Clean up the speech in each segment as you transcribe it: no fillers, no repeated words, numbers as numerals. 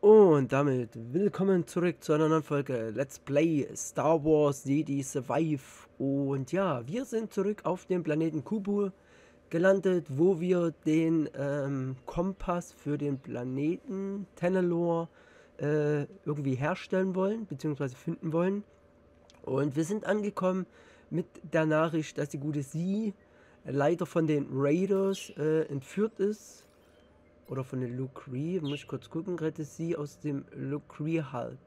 Und damit willkommen zurück zu einer neuen Folge Let's Play Star Wars Jedi Survivor. Und ja, wir sind zurück auf dem Planeten Koboh gelandet, wo wir den Kompass für den Planeten Tanalorr irgendwie herstellen wollen, beziehungsweise finden wollen. Und wir sind angekommen mit der Nachricht, dass die gute Sie leider von den Raiders entführt ist. Oder von den Lucrehulk, muss ich kurz gucken, rettet sie aus dem Lucrehulk.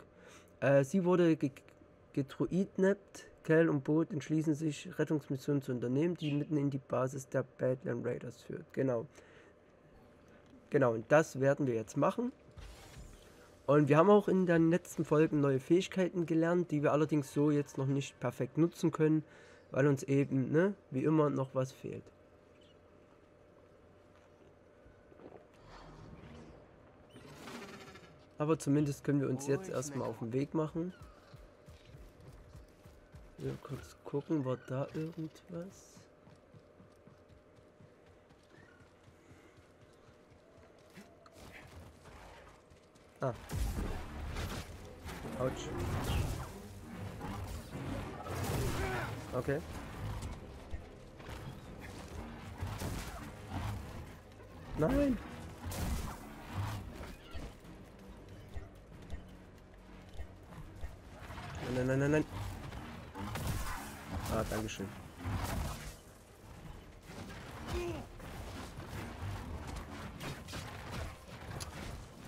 Sie wurde getroidnapped. Kell und Boot entschließen sich, Rettungsmissionen zu unternehmen, die mitten in die Basis der Badland Raiders führt. Genau. Genau, und das werden wir jetzt machen. Und wir haben auch in den letzten Folgen neue Fähigkeiten gelernt, die wir allerdings so jetzt noch nicht perfekt nutzen können, weil uns eben, ne, wie immer noch was fehlt. Aber zumindest können wir uns jetzt erstmal auf den Weg machen. Ja, kurz gucken, war da irgendwas? Ah. Autsch. Okay. Nein! Nein, nein, nein, nein. Ah, dankeschön.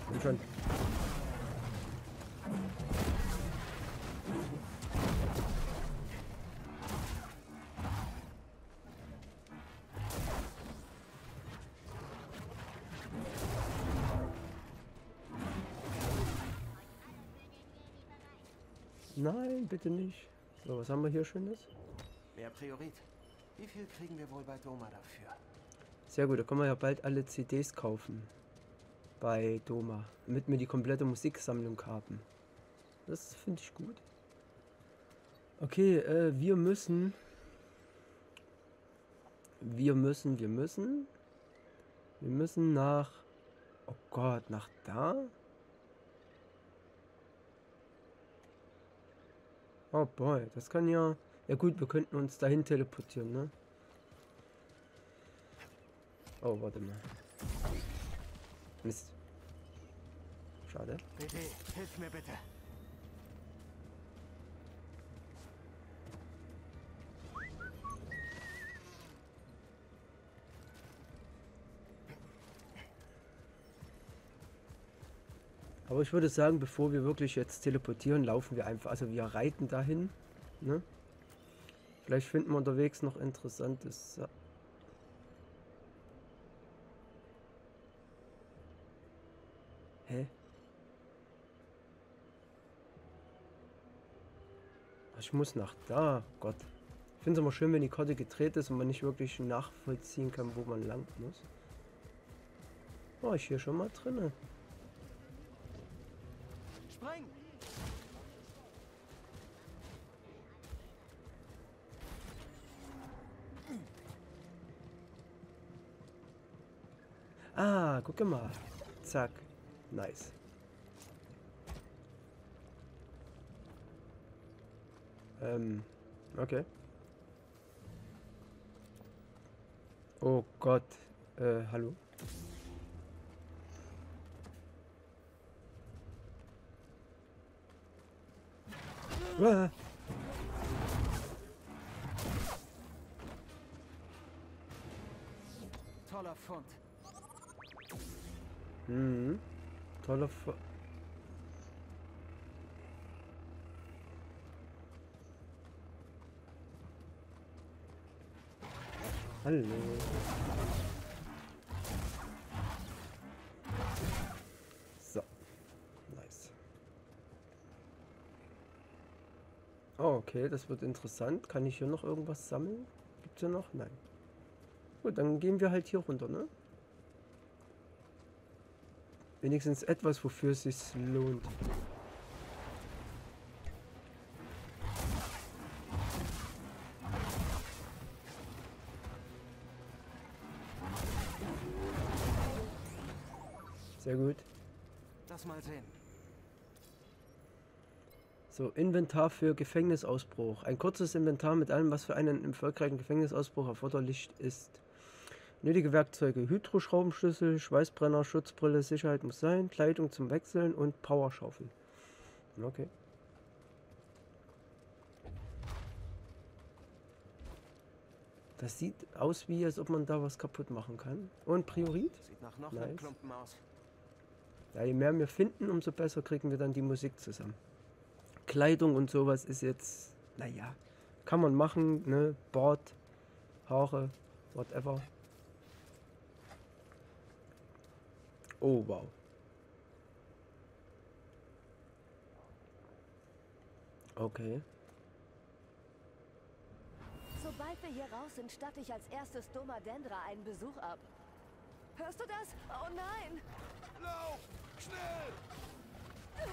Gut schon. Nein, bitte nicht. So, was haben wir hier Schönes? Mehr Priorit. Wie viel kriegen wir wohl bei Doma dafür? Sehr gut, da können wir ja bald alle CDs kaufen. Bei Doma. Damit wir die komplette Musiksammlung haben. Das finde ich gut. Okay, Wir müssen nach... Oh Gott, nach da? Oh boy, das kann ja... Ja gut, wir könnten uns dahin teleportieren, ne? Oh, warte mal. Mist. Schade. Bitte, hilf mir bitte. Aber ich würde sagen, bevor wir wirklich jetzt teleportieren, laufen wir einfach, also wir reiten dahin, ne? Vielleicht finden wir unterwegs noch interessantes. Hä? Ich muss nach da, Gott. Ich finde es immer schön, wenn die Karte gedreht ist und man nicht wirklich nachvollziehen kann, wo man lang muss. Oh, ich hier schon mal drinne. Ah, guck mal. Zack. Nice. Okay. Oh Gott. Hallo? Ah. Toller Fund. Mhm. Toller Fund. Hallo. So. Nice. Oh, okay, das wird interessant. Kann ich hier noch irgendwas sammeln? Gibt's hier noch? Nein. Gut, dann gehen wir halt hier runter, ne? Wenigstens etwas, wofür es sich lohnt. Sehr gut. Das mal sehen. So, Inventar für Gefängnisausbruch. Ein kurzes Inventar mit allem, was für einen erfolgreichen Gefängnisausbruch erforderlich ist. Nötige Werkzeuge, Hydroschraubenschlüssel, Schweißbrenner, Schutzbrille, Sicherheit muss sein, Kleidung zum Wechseln und Powerschaufel. Okay. Das sieht aus wie, als ob man da was kaputt machen kann. Und Priorit? Sieht nach noch einem Klumpen aus. Ja, je mehr wir finden, umso besser kriegen wir dann die Musik zusammen. Kleidung und sowas ist jetzt, naja, kann man machen, ne? Bart, Haare, whatever. Oh, wow. Okay. Sobald wir hier raus sind, statte ich als erstes Doma Dendra einen Besuch ab. Hörst du das? Oh nein! Lauf! Schnell!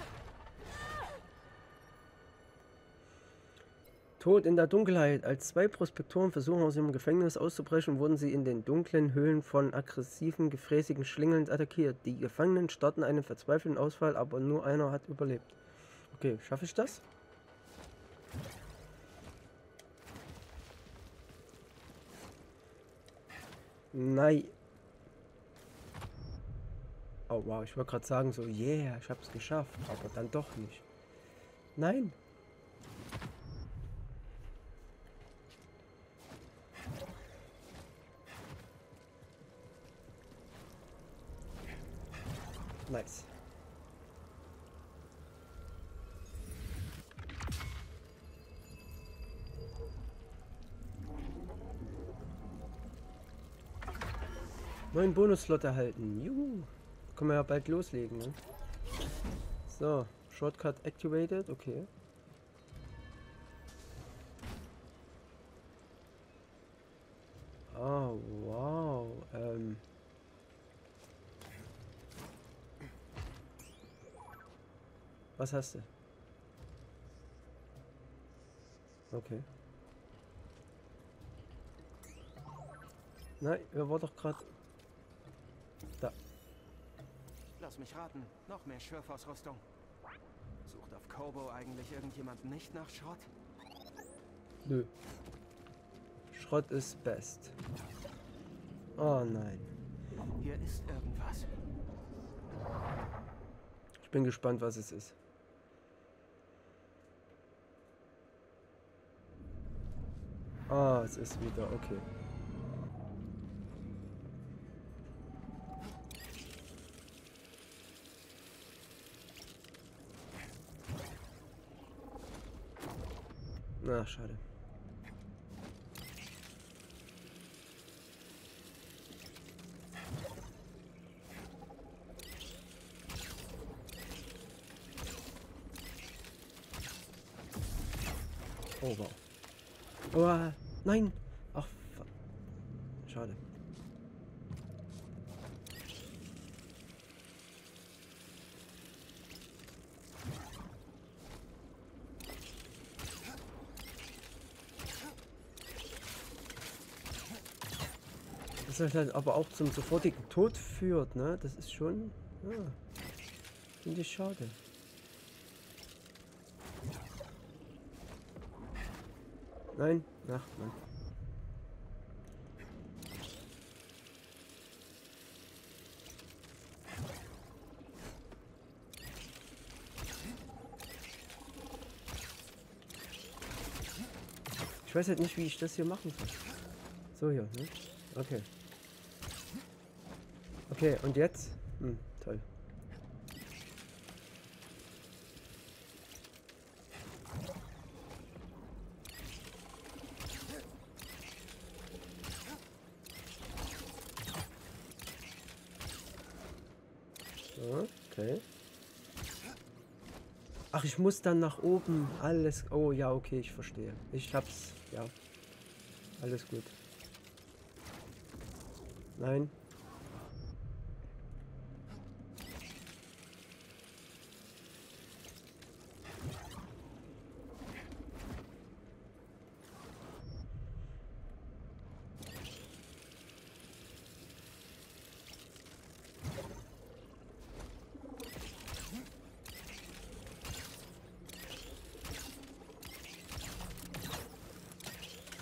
Tod in der Dunkelheit. Als zwei Prospektoren versuchen, aus ihrem Gefängnis auszubrechen, wurden sie in den dunklen Höhlen von aggressiven, gefräßigen Schlingeln attackiert. Die Gefangenen starten einen verzweifelten Ausfall, aber nur einer hat überlebt. Okay, schaffe ich das? Nein. Oh wow, ich wollte gerade sagen so, yeah, ich hab's geschafft, aber dann doch nicht. Nein. Nice. Neuen Bonusslot erhalten. Juhu. Können wir ja bald loslegen, ne? So, Shortcut activated. Okay. Ah, oh, wow. Was hast du? Okay. Nein, wir waren doch gerade... Lass mich raten, noch mehr Schürfausrüstung. Sucht auf Koboh eigentlich irgendjemand nicht nach Schrott? Nö. Schrott ist best. Oh nein. Hier ist irgendwas. Ich bin gespannt, was es ist. Ah, es ist wieder, okay. Na, schade. Oh, wow. Oh, nein! Ach, fuck. Schade. Das halt aber auch zum sofortigen Tod führt, ne? Das ist schon, ja, finde ich schade. Nein, ach nein. Ich weiß halt nicht, wie ich das hier machen soll. So hier, ne? Okay. Okay, und jetzt? Hm, toll. So, okay. Ach, ich muss dann nach oben. Alles... Oh ja, okay, ich verstehe. Ich hab's. Ja. Alles gut. Nein.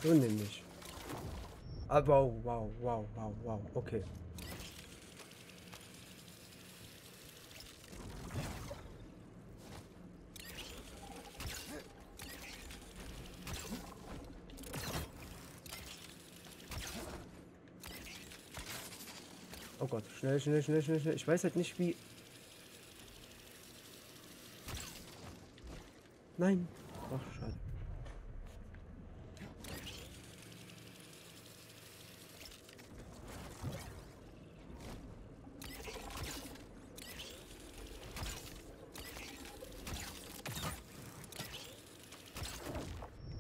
So nämlich. Ah, wow. Okay. Oh Gott, schnell. Ich weiß halt nicht, wie... Nein. Ach, schade.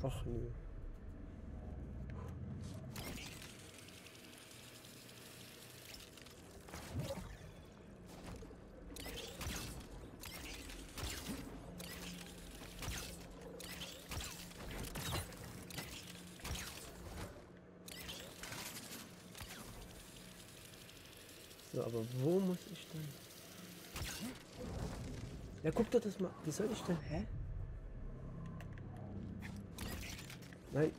Ach, nö. So, aber wo muss ich denn? Ja, guck doch das mal. Wie soll ich denn? Hä? Nein.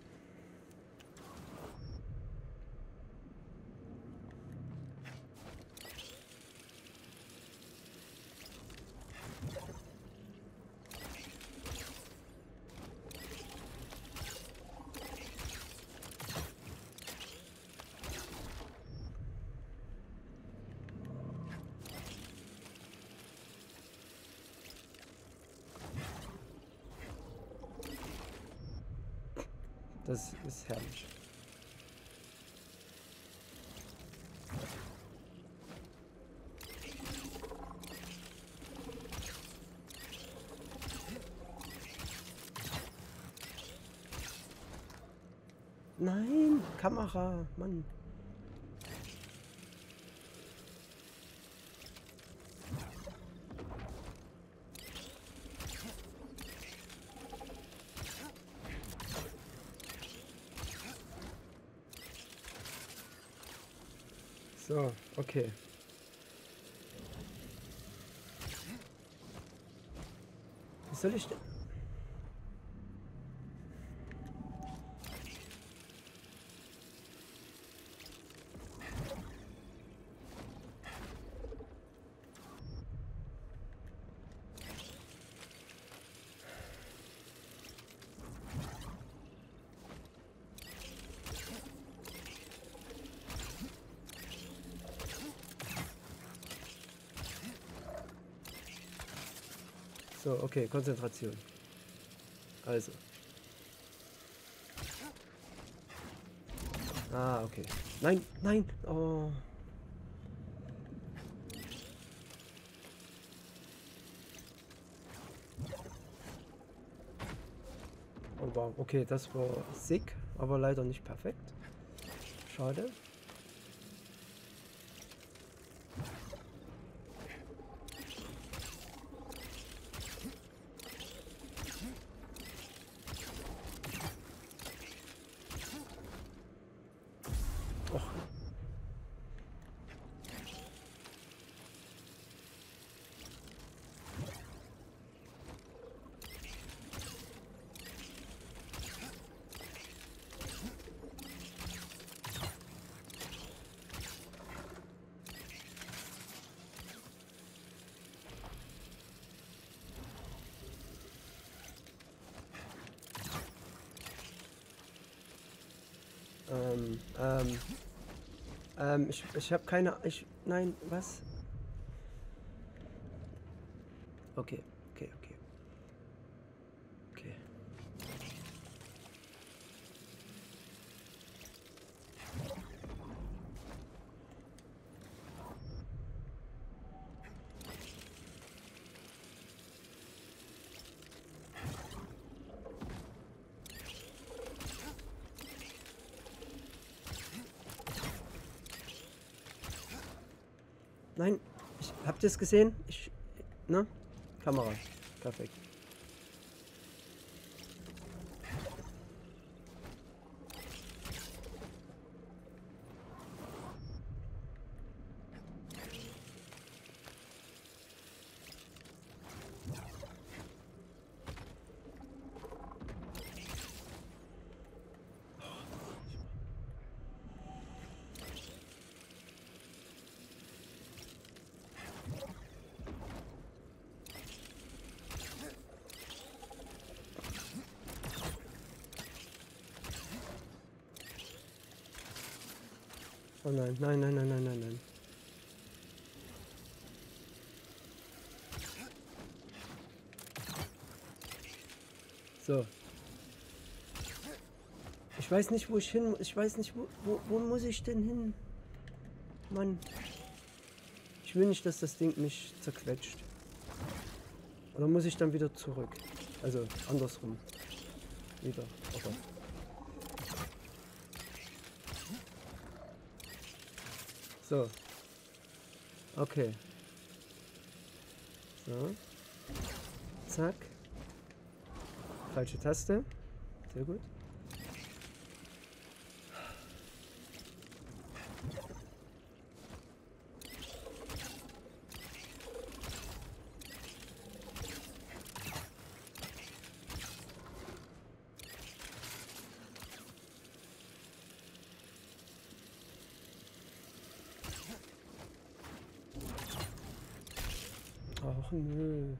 Das ist herrlich. Nein, Kamera, Mann. So, okay. Was soll ich denn? So, okay, Konzentration. Also. Ah, okay. Nein. Oh. Oh, wow. Okay, das war sick, aber leider nicht perfekt. Schade. Ich habe keine... Nein, was? Okay. Nein, habt ihr es gesehen? Ne? Kamera. Perfekt. Oh nein, nein, nein, nein, nein, nein, nein. So. Ich weiß nicht, wo ich hin muss. Ich weiß nicht, wo muss ich denn hin? Mann. Ich will nicht, dass das Ding mich zerquetscht. Oder muss ich dann wieder zurück? Also andersrum. Wieder. Okay. So. Okay. So. Zack. Falsche Taste. Sehr gut. Ach nö.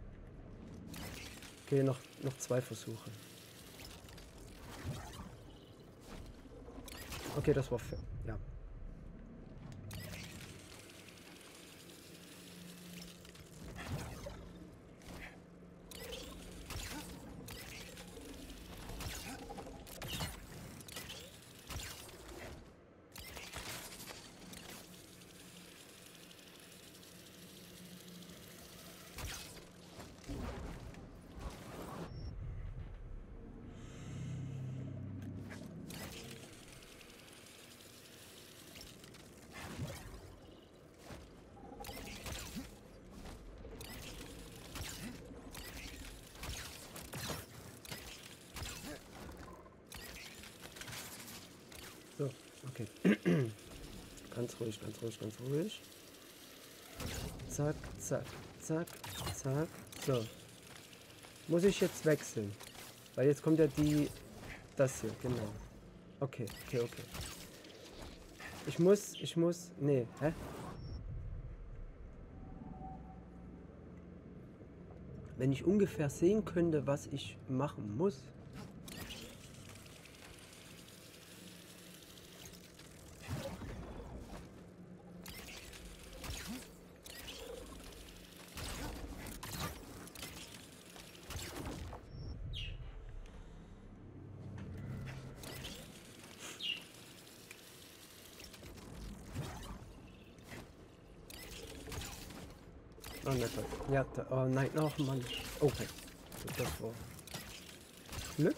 Okay, noch zwei Versuche. Okay, das war fair. Ja. Okay. Ganz ruhig, ganz ruhig, ganz ruhig. Zack, zack, zack, zack. So. Muss ich jetzt wechseln? Weil jetzt kommt ja das hier, genau. Okay, okay, okay. Ich muss. Nee, hä? Wenn ich ungefähr sehen könnte, was ich machen muss. Ja, da, oh nein, ach Mann. Okay. Das war Glück.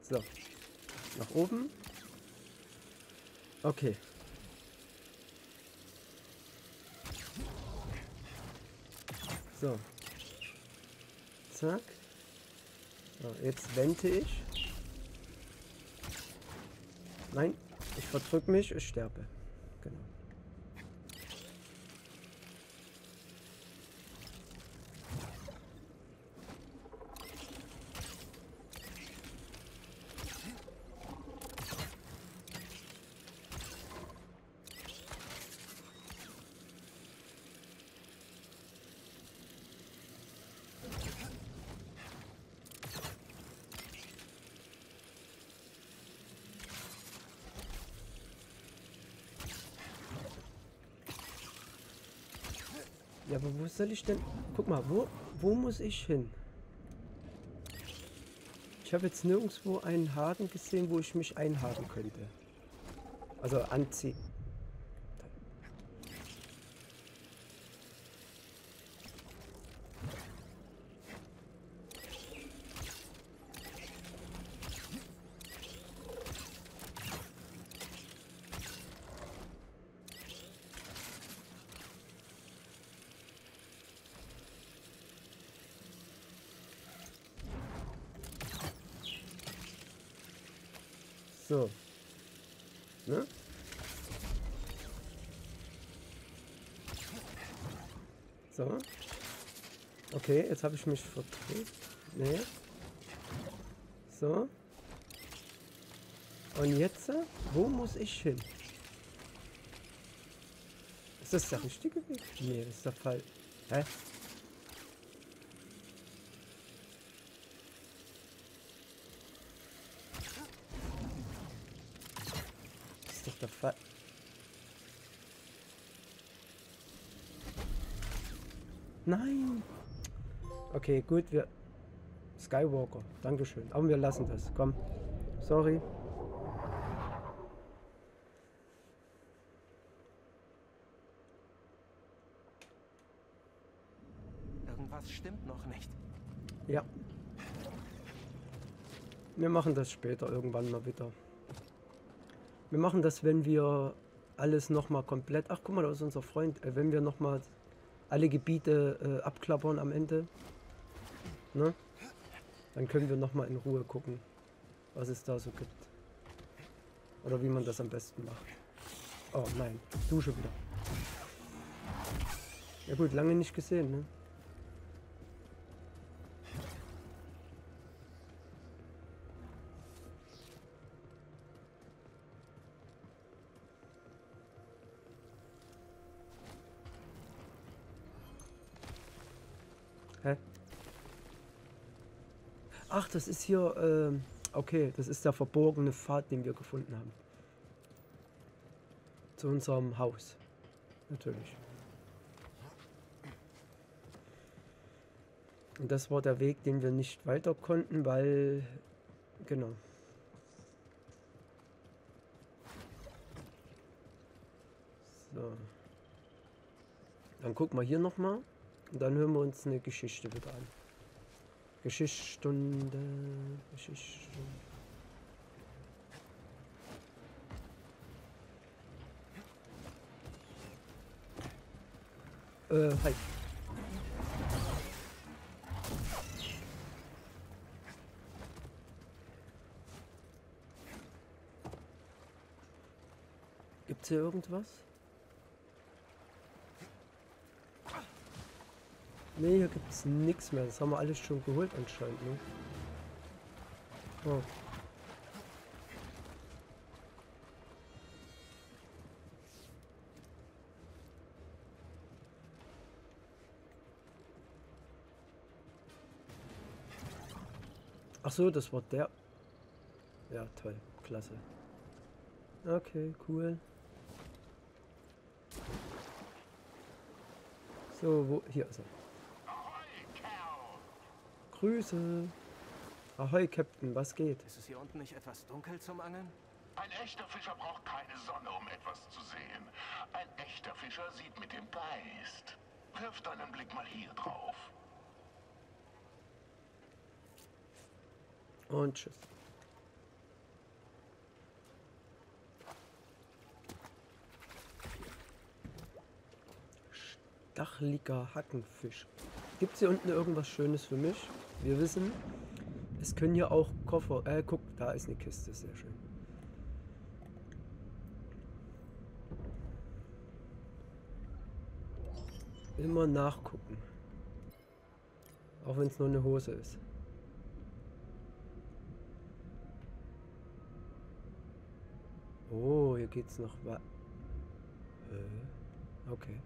So. Nach oben. Okay. So. Zack. So, jetzt wende ich. Nein, ich verdrücke mich, ich sterbe. Genau. Ja, aber wo soll ich denn... Guck mal, wo muss ich hin? Ich habe jetzt nirgendwo einen Haken gesehen, wo ich mich einhaken könnte. Also anziehen. So. Ne? So. Okay, jetzt habe ich mich verdreht. Ne? So. Und jetzt, wo muss ich hin? Ist das der richtige Weg? Ne, das ist der Fall. Hä? Nein! Okay, gut, wir... Skywalker, dankeschön. Aber wir lassen das, komm. Sorry. Irgendwas stimmt noch nicht. Ja. Wir machen das später irgendwann mal wieder. Wir machen das, wenn wir alles nochmal komplett... Ach, guck mal, da ist unser Freund. Wenn wir nochmal alle Gebiete abklappern am Ende, ne? Dann können wir nochmal in Ruhe gucken, was es da so gibt. Oder wie man das am besten macht. Oh nein, du schon wieder. Ja gut, lange nicht gesehen, ne? Ach, das ist hier, okay, das ist der verborgene Pfad, den wir gefunden haben. Zu unserem Haus. Natürlich. Und das war der Weg, den wir nicht weiter konnten, weil... Genau. So. Dann gucken wir hier nochmal. Und dann hören wir uns eine Geschichte wieder an. Geschichtsstunde, Geschichtsstunde. Hi. Gibt's hier irgendwas? Ne, hier gibt es nichts mehr. Das haben wir alles schon geholt anscheinend, ne? Oh. Ach so, das war der. Ja, toll. Klasse. Okay, cool. So, wo... Hier ist er. Grüße. Ahoi, Captain, was geht? Ist es hier unten nicht etwas dunkel zum Angeln? Ein echter Fischer braucht keine Sonne, um etwas zu sehen. Ein echter Fischer sieht mit dem Geist. Wirf deinen Blick mal hier drauf. Und tschüss. Stacheliger Hackenfisch. Gibt es hier unten irgendwas Schönes für mich? Wir wissen, es können hier auch Koffer... guck, da ist eine Kiste, sehr schön. Immer nachgucken. Auch wenn es nur eine Hose ist. Oh, hier geht's noch weiter. Okay.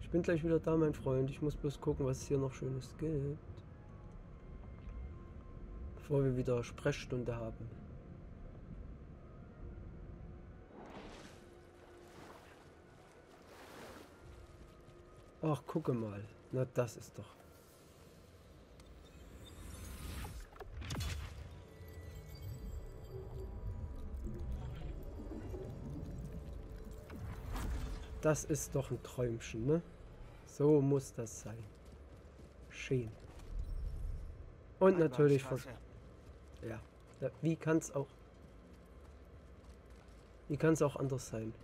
Ich bin gleich wieder da, mein Freund. Ich muss bloß gucken, was es hier noch Schönes gibt. Bevor wir wieder Sprechstunde haben. Ach, gucke mal. Na, das ist doch... Das ist doch ein Träumchen, ne? So muss das sein. Schön. Und natürlich von... Ja. Wie kann es auch... Wie kann es auch anders sein?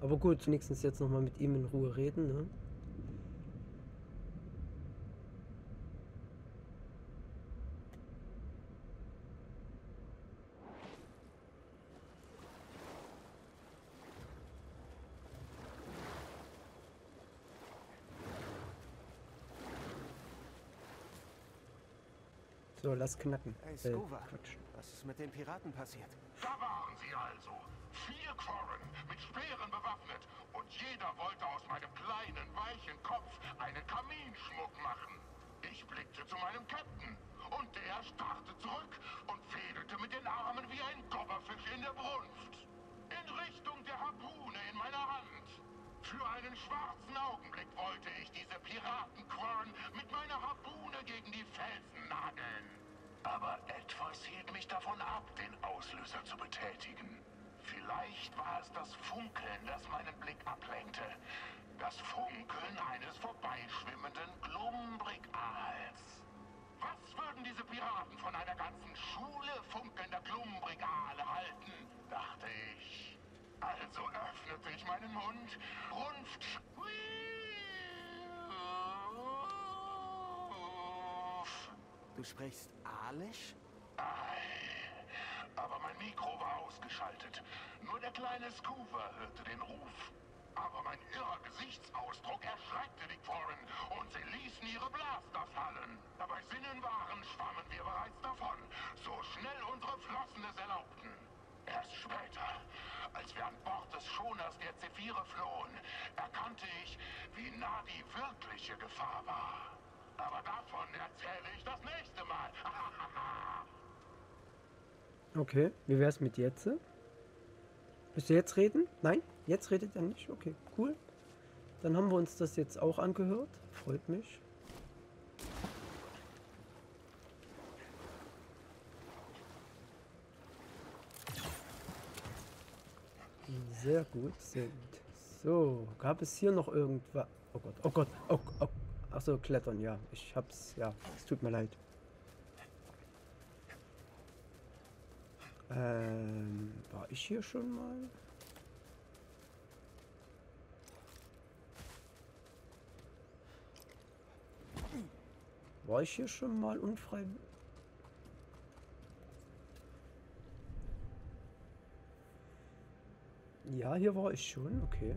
Aber gut, wenigstens jetzt nochmal mit ihm in Ruhe reden, ne? So, lass knacken. Hey, Skoova, was ist mit den Piraten passiert? Da waren sie also. 4 Korren, mit Speeren bewaffnet. Und jeder wollte aus meinem kleinen, weichen Kopf einen Kaminschmuck machen. Ich blickte zu meinem Captain. Und der starrte zurück und wedelte mit den Armen wie ein Gobberfisch in der Brunft. In Richtung der Harpune in meiner Hand. Für einen schwarzen Augenblick wollte ich diese Piratenquorn mit meiner Harpune gegen die Felsen nageln. Aber etwas hielt mich davon ab, den Auslöser zu betätigen. Vielleicht war es das Funkeln, das meinen Blick ablenkte. Das Funkeln eines vorbeischwimmenden Glumbrigals. Was würden diese Piraten von einer ganzen Schule funkelnder Glumbrigale halten, dachte ich. Also öffnete ich meinen Mund, rumpft Du sprichst Alisch? Aber mein Mikro war ausgeschaltet. Nur der kleine Skoova hörte den Ruf. Aber mein irrer Gesichtsausdruck erschreckte die Quorren und sie ließen ihre Blaster fallen. Da bei Sinnen waren, schwammen wir bereits davon, so schnell unsere Flossen es erlaubten. Erst später, als wir an Bord des Schoners der Zephire flohen, erkannte ich, wie nah die wirkliche Gefahr war. Aber davon erzähle ich das nächste Mal. Okay, wie wär's mit jetzt? Müsst ihr jetzt reden? Nein? Jetzt redet er nicht? Okay, cool. Dann haben wir uns das jetzt auch angehört. Freut mich. Sehr gut, sehr gut. So, gab es hier noch irgendwas? Oh Gott, oh Gott, oh Gott. Achso, klettern, ja. Ich hab's, ja. Es tut mir leid. War ich hier schon mal? War ich hier schon mal unfrei? Ja, hier war ich schon, okay.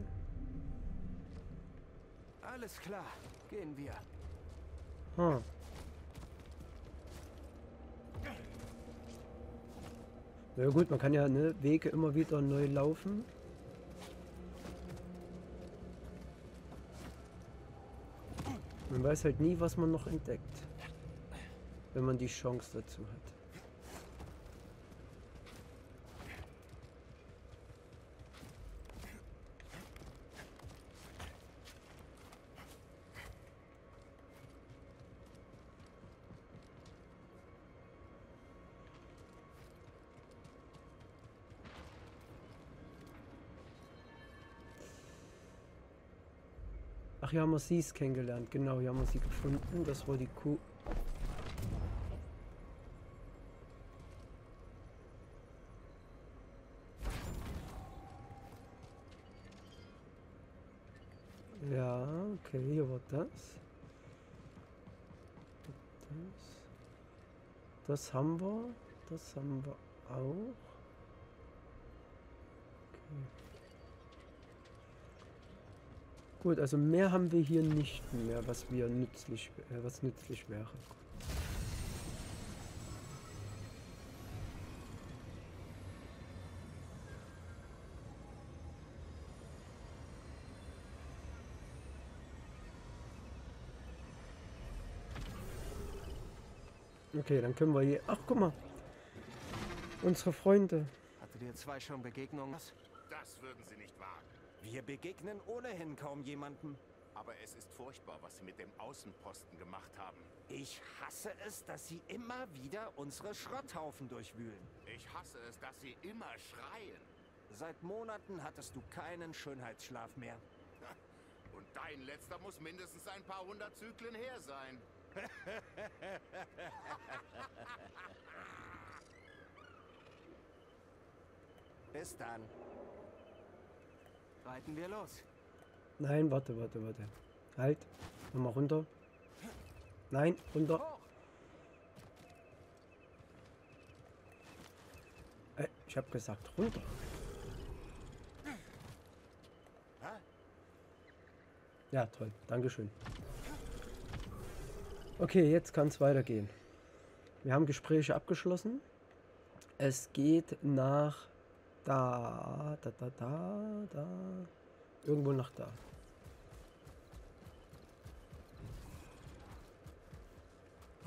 Alles klar, gehen wir. Hm. Na gut, man kann ja ne, Wege immer wieder neu laufen. Man weiß halt nie, was man noch entdeckt, wenn man die Chance dazu hat. Ach, hier haben wir sie kennengelernt. Genau, hier haben wir sie gefunden. Das war die Kuh. Ja, okay, hier war das. Das haben wir. Das haben wir auch. Okay. Gut, also mehr haben wir hier nicht mehr, was wir nützlich, was nützlich wäre. Okay, dann können wir hier. Ach, guck mal, unsere Freunde. Hattet ihr zwei schon Begegnungen? Das würden sie nicht wagen. Wir begegnen ohnehin kaum jemandem. Aber es ist furchtbar, was sie mit dem Außenposten gemacht haben. Ich hasse es, dass sie immer wieder unsere Schrotthaufen durchwühlen. Ich hasse es, dass sie immer schreien. Seit Monaten hattest du keinen Schönheitsschlaf mehr. Und dein letzter muss mindestens ein paar hundert Zyklen her sein. Bis dann. Reiten wir los. Nein, warte, warte, warte. Halt. Nochmal runter. Nein, runter. Ich hab gesagt, runter. Ja, toll. Dankeschön. Okay, jetzt kann es weitergehen. Wir haben Gespräche abgeschlossen. Es geht nach... Da, da, da, da, da. Irgendwo nach da.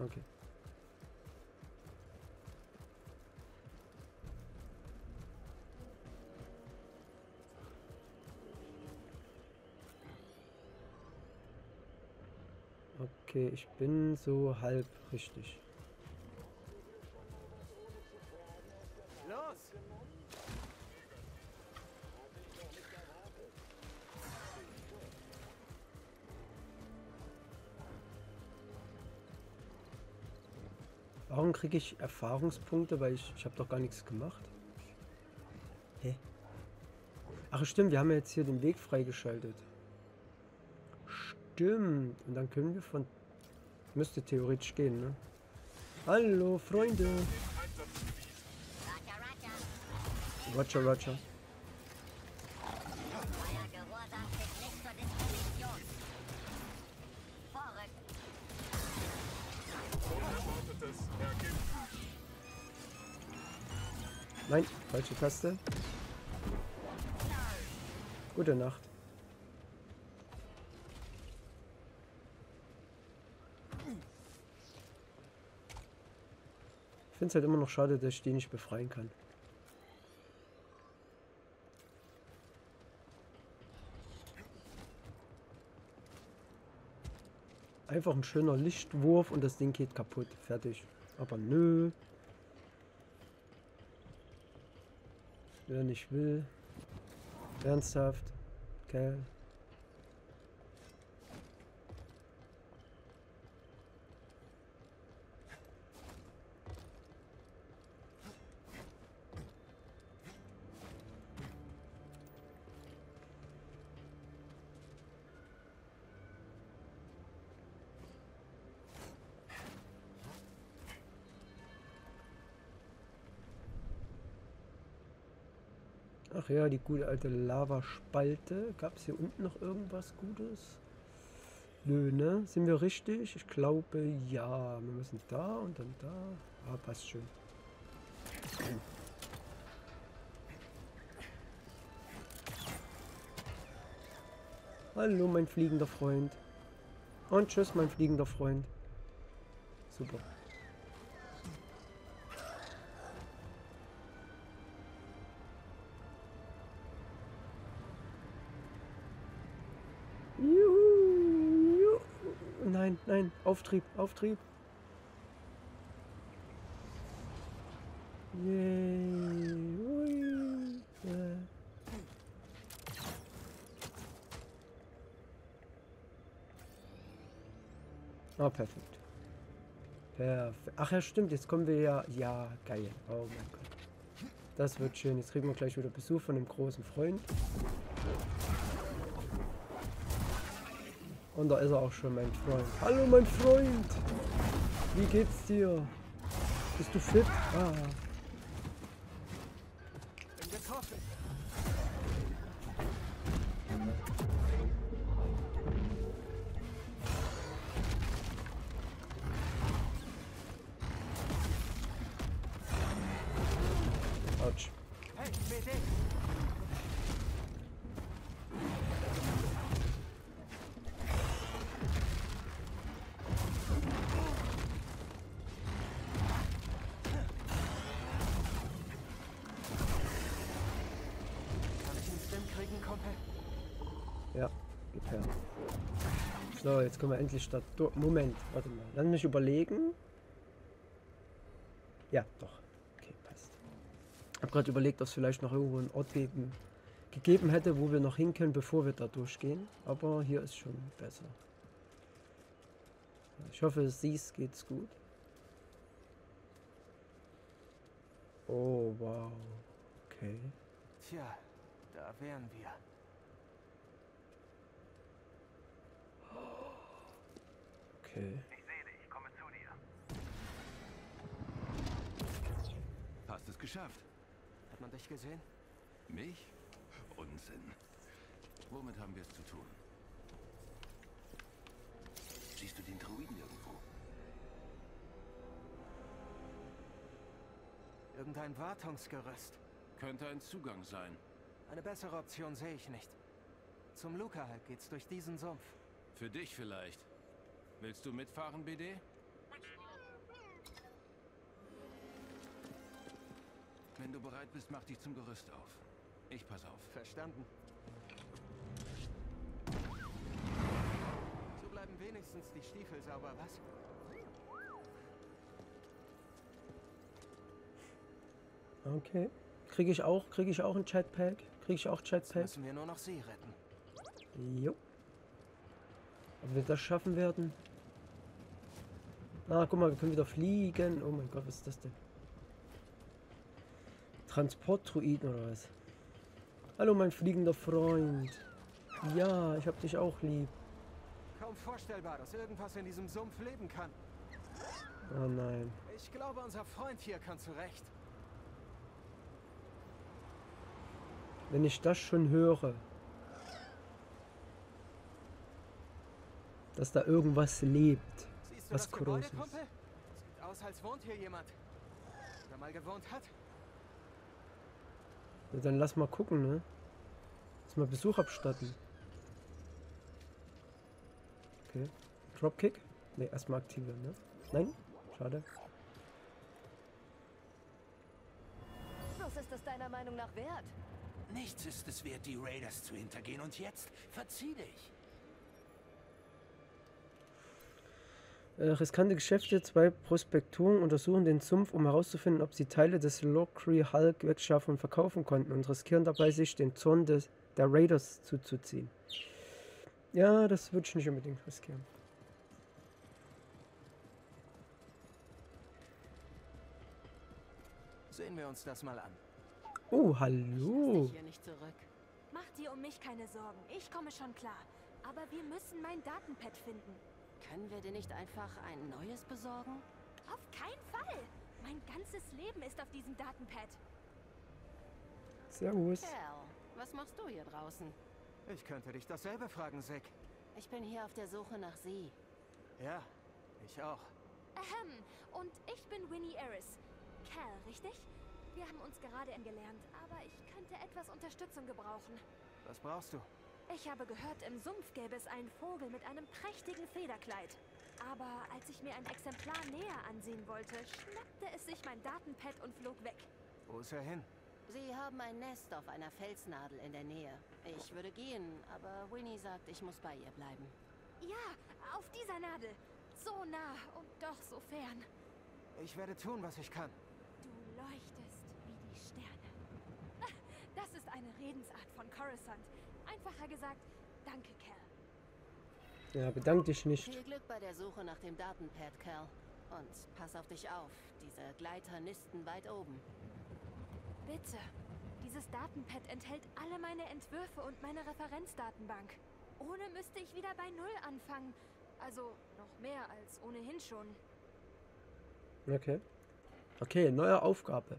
Okay. Okay, ich bin so halb richtig. Los! Warum kriege ich Erfahrungspunkte? Weil ich habe doch gar nichts gemacht. Hä? Ach stimmt, wir haben ja jetzt hier den Weg freigeschaltet. Stimmt. Und dann können wir von... Müsste theoretisch gehen, ne? Hallo, Freunde. Roger, Roger. Nein, falsche Taste. Gute Nacht. Ich finde es halt immer noch schade, dass ich die nicht befreien kann. Einfach ein schöner Lichtwurf und das Ding geht kaputt. Fertig. Aber nö. Wer nicht will. Ernsthaft. Okay. Ach ja, die gute alte Lavaspalte. Gab es hier unten noch irgendwas Gutes? Nö, ne? Sind wir richtig? Ich glaube, ja. Wir müssen da und dann da. Ah, passt schön. Hallo, mein fliegender Freund. Und tschüss, mein fliegender Freund. Super. Nein, nein, Auftrieb, Auftrieb. Yay. Ui. Ah, perfekt. Perfekt. Ach ja, stimmt, jetzt kommen wir ja... Ja, geil. Oh mein Gott. Das wird schön. Jetzt kriegen wir gleich wieder Besuch von einem großen Freund. Und da ist er auch schon, mein Freund. Hallo, mein Freund! Wie geht's dir? Bist du fit? Ah. Autsch. So, jetzt können wir endlich statt... Moment, warte mal. Lass mich überlegen. Ja, doch. Okay, passt. Ich habe gerade überlegt, ob es vielleicht noch irgendwo einen Ort gegeben hätte, wo wir noch hin können, bevor wir da durchgehen. Aber hier ist schon besser. Ich hoffe, siehst, geht's gut. Oh, wow. Okay. Tja, da wären wir. Okay. Ich sehe dich, ich komme zu dir. Hast es geschafft? Hat man dich gesehen? Mich? Unsinn. Womit haben wir es zu tun? Siehst du den Druiden irgendwo? Irgendein Wartungsgerüst. Könnte ein Zugang sein. Eine bessere Option sehe ich nicht. Zum Lucrehulk geht's durch diesen Sumpf. Für dich vielleicht. Willst du mitfahren, BD? Wenn du bereit bist, mach dich zum Gerüst auf. Ich pass auf. Verstanden. So bleiben wenigstens die Stiefel sauber, was? Okay. Kriege ich auch ein Jetpack? Kriege ich auch Jetpack? Jetzt müssen wir nur noch sie retten. Jo. Ob wir das schaffen werden? Ah, guck mal, wir können wieder fliegen. Oh mein Gott, was ist das denn? Transportdroiden oder was? Hallo, mein fliegender Freund. Ja, ich hab dich auch lieb. Kaum vorstellbar, dass irgendwas in diesem Sumpf leben kann. Oh nein. Ich glaube, unser Freund hier kann zurecht. Wenn ich das schon höre, dass da irgendwas lebt, was groß ist. Sieht aus, als wohnt hier jemand, der mal gewohnt hat. Ja, dann lass mal gucken, ne? Lass mal Besuch abstatten. Okay. Dropkick? Ne, erstmal aktivieren, ne? Nein? Schade. Was ist das deiner Meinung nach wert? Nichts ist es wert, die Raiders zu hintergehen. Und jetzt verzieh dich. Riskante Geschäfte. 2 Prospektoren untersuchen den Sumpf, um herauszufinden, ob sie Teile des Lucrehulk wegschaffen und verkaufen konnten und riskieren dabei, sich den Zorn der Raiders zuzuziehen. Ja, das würde ich nicht unbedingt riskieren. Sehen wir uns das mal an. Oh, hallo. Ich hier nicht zurück. Mach dir um mich keine Sorgen. Ich komme schon klar. Aber wir müssen mein Datenpad finden. Können wir dir nicht einfach ein neues besorgen? Auf keinen Fall. Mein ganzes Leben ist auf diesem Datenpad. Servus. Kerl, was machst du hier draußen? Ich könnte dich dasselbe fragen, Zack. Ich bin hier auf der Suche nach sie. Ja, ich auch. Und ich bin Winnie Eris. Kerl, richtig? Wir haben uns gerade kennengelernt, aber ich könnte etwas Unterstützung gebrauchen. Was brauchst du? Ich habe gehört, im Sumpf gäbe es einen Vogel mit einem prächtigen Federkleid. Aber als ich mir ein Exemplar näher ansehen wollte, schnappte es sich mein Datenpad und flog weg. Wo ist er hin? Sie haben ein Nest auf einer Felsnadel in der Nähe. Ich würde gehen, aber Winnie sagt, ich muss bei ihr bleiben. Ja, auf dieser Nadel. So nah und doch so fern. Ich werde tun, was ich kann. Du leuchtest. Das ist eine Redensart von Coruscant. Einfacher gesagt, danke, Kerl. Ja, bedank dich nicht. Viel Glück bei der Suche nach dem Datenpad, Kerl. Und pass auf dich auf. Diese Gleiter nisten weit oben. Bitte. Dieses Datenpad enthält alle meine Entwürfe und meine Referenzdatenbank. Ohne müsste ich wieder bei Null anfangen. Also noch mehr als ohnehin schon. Okay. Okay, neue Aufgabe.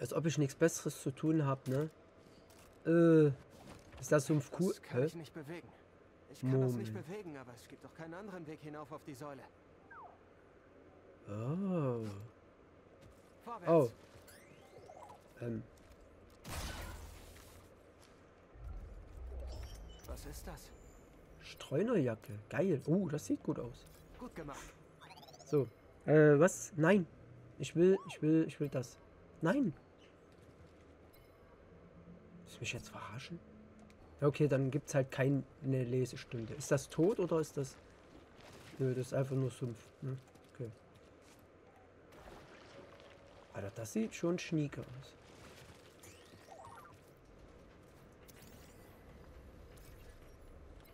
Als ob ich nichts Besseres zu tun habe, ne? Ist das Sumpf cool? Das kann ich nicht bewegen. Ich kann das nicht bewegen, aber es gibt doch keinen anderen Weg hinauf auf die Säule. Oh. Vorwärts. Oh. Was ist das? Streunerjacke. Geil. Oh, das sieht gut aus. Gut gemacht. So. Was? Nein. Ich will das. Nein. Willst du mich jetzt verarschen? Okay, dann gibt es halt keine Lesestunde. Ist das tot oder ist das... Nö, das ist einfach nur Sumpf. Ne? Okay. Alter, das sieht schon schnieke aus.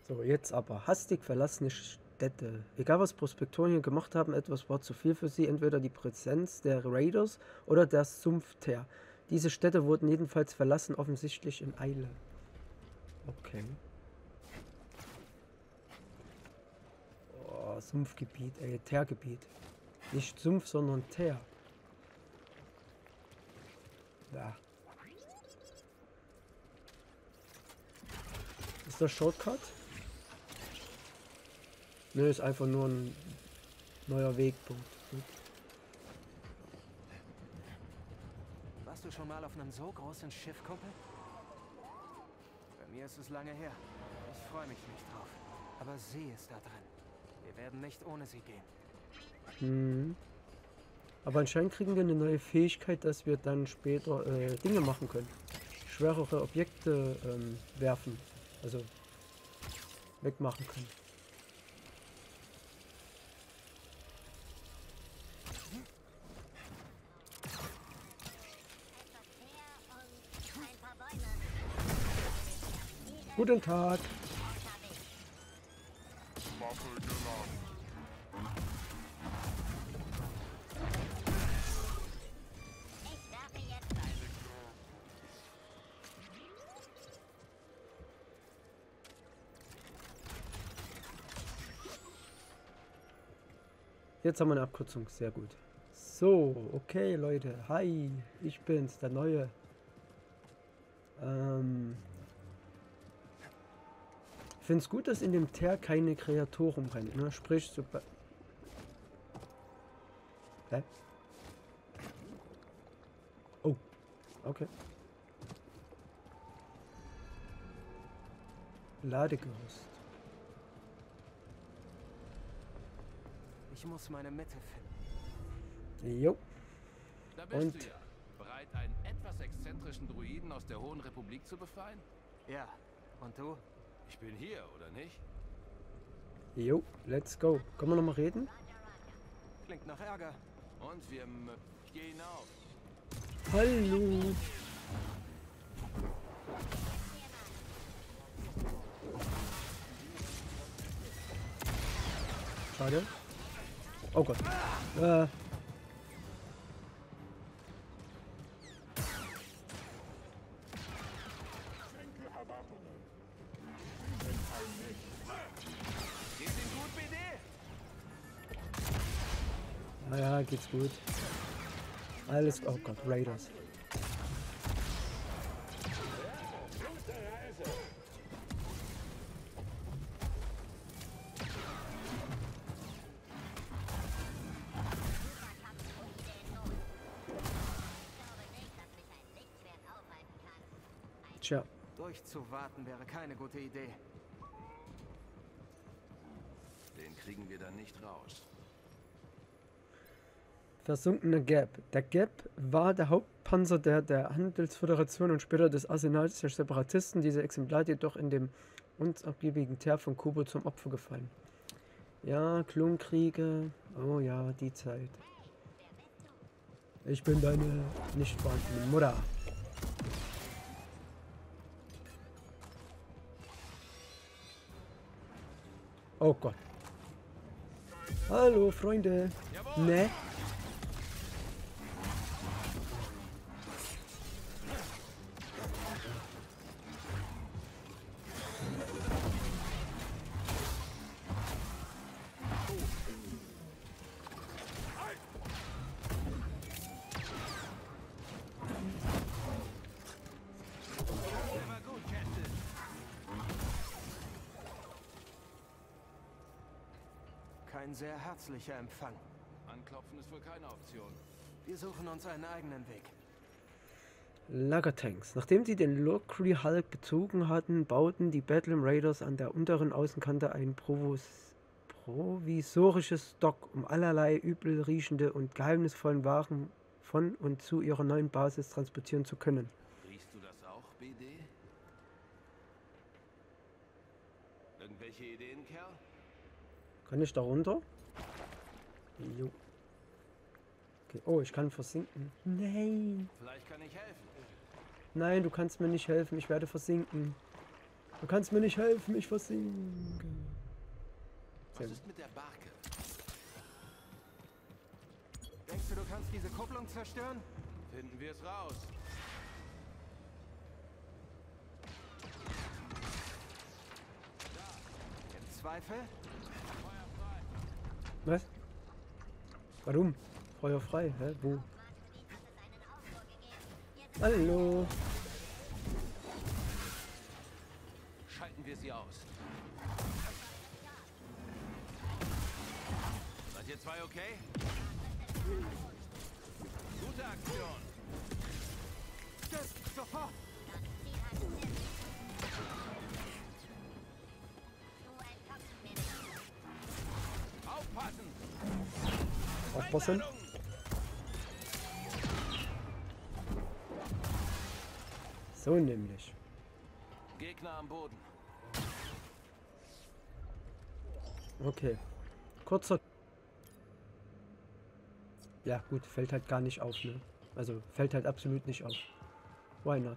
So, jetzt aber. Hastig verlassene Städte. Egal was Prospektoren hier gemacht haben, etwas war zu viel für sie. Entweder die Präsenz der Raiders oder der Sumpfteer. Diese Städte wurden jedenfalls verlassen, offensichtlich in Eile. Okay. Oh, Sumpfgebiet, Teergebiet. Nicht Sumpf, sondern Teer. Da. Ist das Shortcut? Ne, ist einfach nur ein neuer Wegpunkt. Gut. Warst du schon mal auf einem so großen Schiff, Kumpel? Bei mir ist es lange her. Ich freue mich nicht drauf. Aber sie ist da drin. Wir werden nicht ohne sie gehen. Mhm. Aber anscheinend kriegen wir eine neue Fähigkeit, dass wir dann später Dinge machen können. schwerere Objekte werfen, also wegmachen können. Guten Tag. Jetzt haben wir eine Abkürzung, sehr gut. So, okay Leute, hi, ich bin's, der Neue. Ich finde es gut, dass in dem Teer keine Kreaturen rennen, ne? Sprich, super. Hä? Oh, okay. Ladegerüst. Ich muss meine Mitte finden. Jo. Da bist du ja. Bereit, einen etwas exzentrischen Druiden aus der Hohen Republik zu befreien? Ja. Und du? Ich bin hier, oder nicht? Jo, let's go. Können wir nochmal reden? Klingt nach Ärger. Und wir gehen auf. Hallo. Schade. Oh Gott. Naja, geht's gut. Alles. Oh Gott, Raiders. Ja. Durchzuwarten wäre keine gute Idee. Den kriegen wir dann nicht raus. Versunkene Gap. Der Gap war der Hauptpanzer der Handelsföderation und später des Arsenals der Separatisten. Diese Exemplare jedoch in dem uns abgiebigen Teer von Koboh zum Opfer gefallen. Ja, Klonkriege. Oh ja, die Zeit. Ich bin deine nicht vorhandene Mutter. Oh Gott. Hallo, Freunde. Jawohl. Ne? Ein sehr herzlicher Empfang. Anklopfen ist wohl keine Option. Wir suchen uns einen eigenen Weg. Lagertanks. Nachdem sie den Lucrehulk bezogen hatten, bauten die Badland Raiders an der unteren Außenkante ein provisorisches Dock, um allerlei übelriechende und geheimnisvollen Waren von und zu ihrer neuen Basis transportieren zu können. Riechst du das auch, BD? Irgendwelche Ideen, Kerl? Kann ich da runter? Jo. Okay. Oh, ich kann versinken. Nein. Vielleicht kann ich helfen. Nein, du kannst mir nicht helfen. Ich werde versinken. Du kannst mir nicht helfen. Ich versinke. Was ist mit der Barke? Denkst du, du kannst diese Kupplung zerstören? Finden wir es raus. Da. Im Zweifel? Was? Warum? Feuer frei, hä? Wo? Hallo! Schalten wir sie aus. Seid ihr zwei okay? Gute Aktion! Tschüss, sofort! Aufpassen. So nämlich. Gegner am Boden. Okay. Kurzer... Ja gut, fällt halt gar nicht auf, ne? Also fällt halt absolut nicht auf. Why not?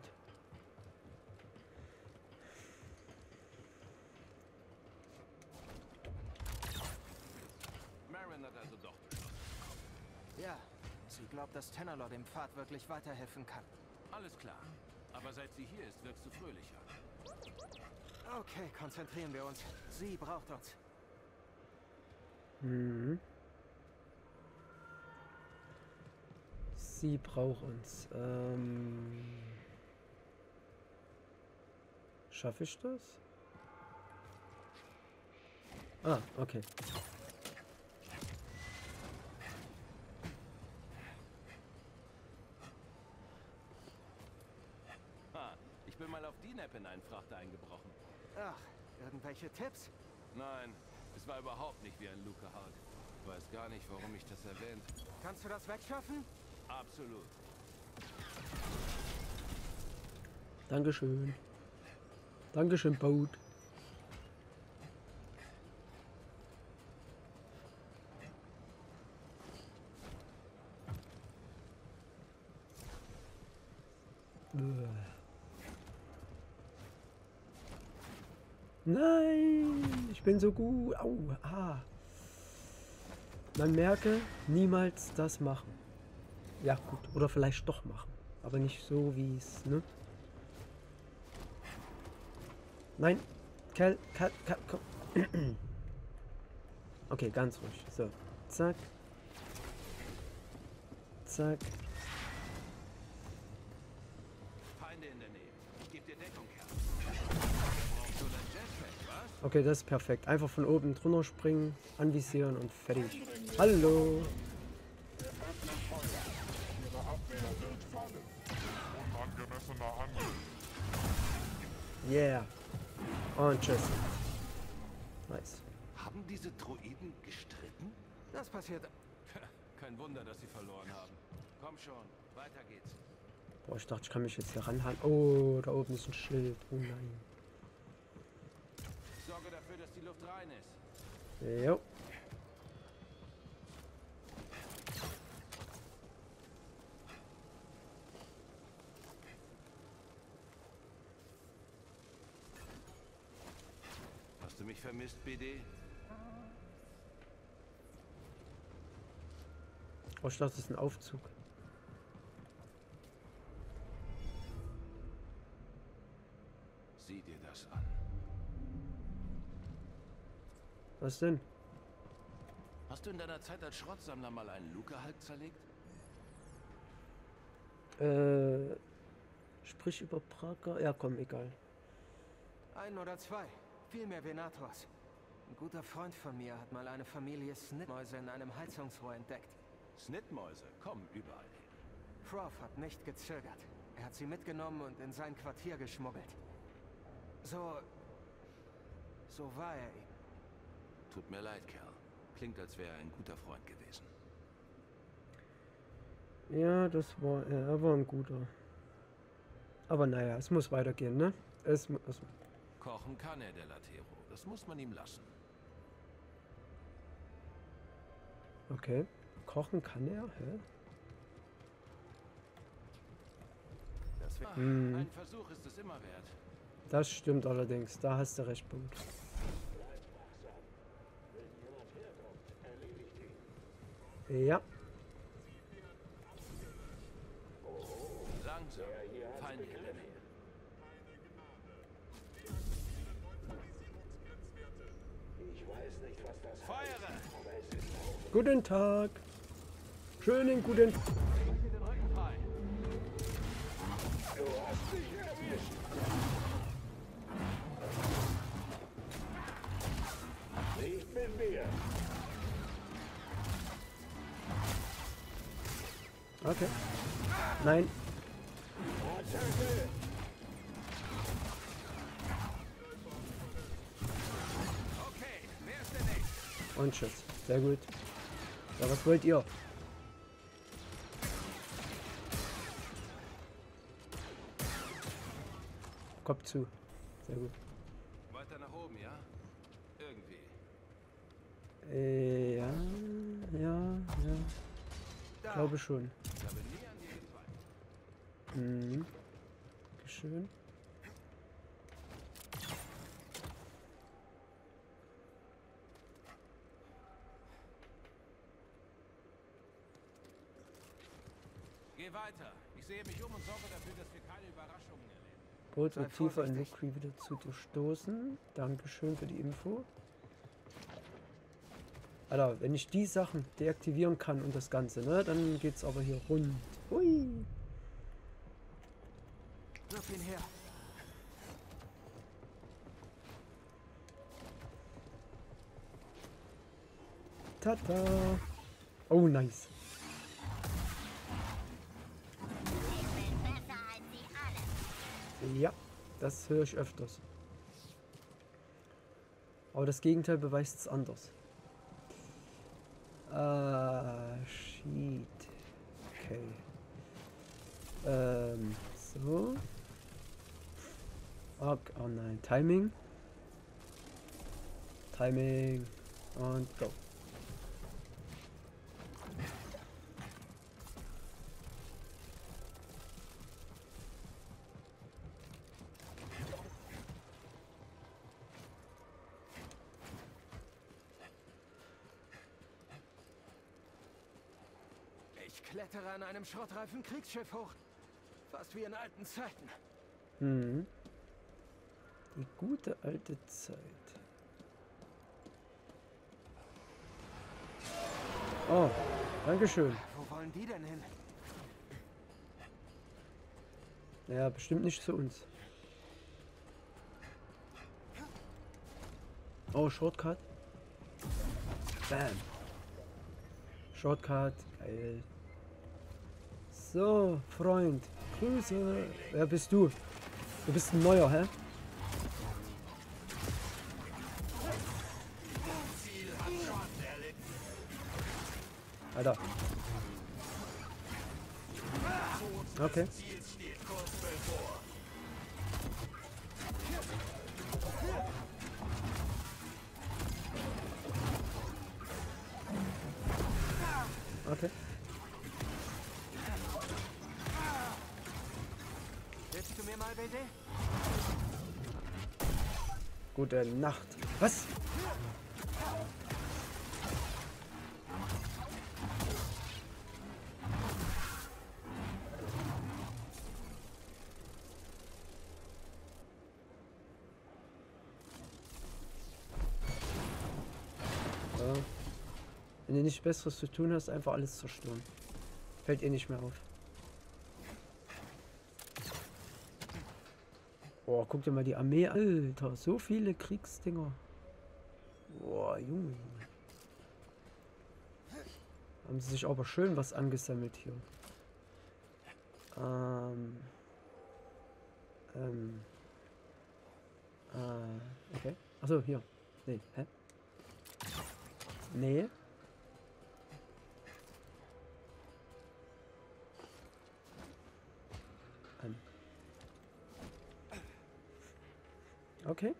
Marin hat also doch beschlossen. Ja, sie glaubt, dass Tanalorr dem Pfad wirklich weiterhelfen kann. Alles klar. Aber seit sie hier ist, wirkst du fröhlicher. Okay, konzentrieren wir uns. Sie braucht uns. Mhm. Sie braucht uns. Schaffe ich das? Ah, okay. Ich bin mal auf DNAP in einen Frachter eingebrochen. Ach, irgendwelche Tipps? Nein, es war überhaupt nicht wie ein Lucrehulk. Ich weiß gar nicht, warum ich das erwähnt. Kannst du das wegschaffen? Absolut. Dankeschön. Dankeschön, Boot. Nein, ich bin so gut. Au, ah. Man merke, niemals das machen. Ja gut, oder vielleicht doch machen. Aber nicht so, wie es, ne? Nein, Kerl, komm. Okay, ganz ruhig. So, zack. Zack. Feinde in der Nähe. Ich geb dir Deckung, Kerl. Brauchst du ein Jetpack, was? Okay, das ist perfekt. Einfach von oben drunter springen, anvisieren und fertig. Hallo! Yeah. Und tschüss. Nice. Haben diese Droiden gestritten? Das passiert. Kein Wunder, dass sie verloren haben. Komm schon, weiter geht's. Boah, ich dachte, ich kann mich jetzt hier ranhalten. Oh, da oben ist ein Schild. Oh nein. Sorge dafür, dass die Luft rein ist. Jo. Mich vermisst, BD? Oh, ich dachte, das ist ein Aufzug. Sieh dir das an. Was denn? Hast du in deiner Zeit als Schrottsammler mal einen Lucrehulk zerlegt? Sprich über Prager? Ja, komm, egal. Ein oder zwei. Vielmehr Venators. Ein guter Freund von mir hat mal eine Familie Snitmäuse in einem Heizungsrohr entdeckt. Snitmäuse kommen überall hin. Prof hat nicht gezögert. Er hat sie mitgenommen und in sein Quartier geschmuggelt. So war er eben. Tut mir leid, Kerl. Klingt, als wäre er ein guter Freund gewesen. Ja, das war er. Er war ein guter. Aber naja, es muss weitergehen, ne? Es Kochen kann er, der Latero. Das muss man ihm lassen. Okay. Kochen kann er? Hä? Ein Versuch ist es immer wert. Das stimmt allerdings. Da hast du recht, Punkt. Ja. Langsam. Feinde in der Nähe. Guten Tag. Schönen guten Tag. Nicht mit mir. Okay. Nein. Und tschüss. Sehr gut. Ja, was wollt ihr? Kopf zu. Sehr gut. Weiter nach oben, ja? Irgendwie. Ja. Ich glaube schon. Mhm. Dankeschön. Geh weiter. Ich sehe mich um und sorge dafür, dass wir keine Überraschungen erleben. Boot wird tiefer in Lucre wieder zustoßen. Dankeschön für die Info. Alter, wenn ich die Sachen deaktivieren kann und das Ganze, ne, dann geht's aber hier rund. Hui. Wirf ihn her. Tata. Oh, nice. Ja, das höre ich öfters. Aber das Gegenteil beweist es anders. Ah, shit. Okay. So. Oh, oh nein, Timing. Timing. Und go. An einem Schrottreifen Kriegsschiff hoch. Fast wie in alten Zeiten. Mhm. Die gute alte Zeit. Oh, dankeschön. Wo wollen die denn hin? Ja, bestimmt nicht zu uns. Oh, Shortcut. Bam. Shortcut. Geil. So, Freund. Grüße. Wer bist du? Du bist ein neuer, hä? Alter. Okay. Okay. Gute Nacht. Was? Ja. Wenn du nichts Besseres zu tun hast, einfach alles zerstören. Fällt ihr nicht mehr auf. Boah, guck dir mal die Armee an. Alter, so viele Kriegsdinger. Boah, Junge. Haben sie sich aber schön was angesammelt hier. Okay. Achso, hier. Nee, hä? Nee. Okay.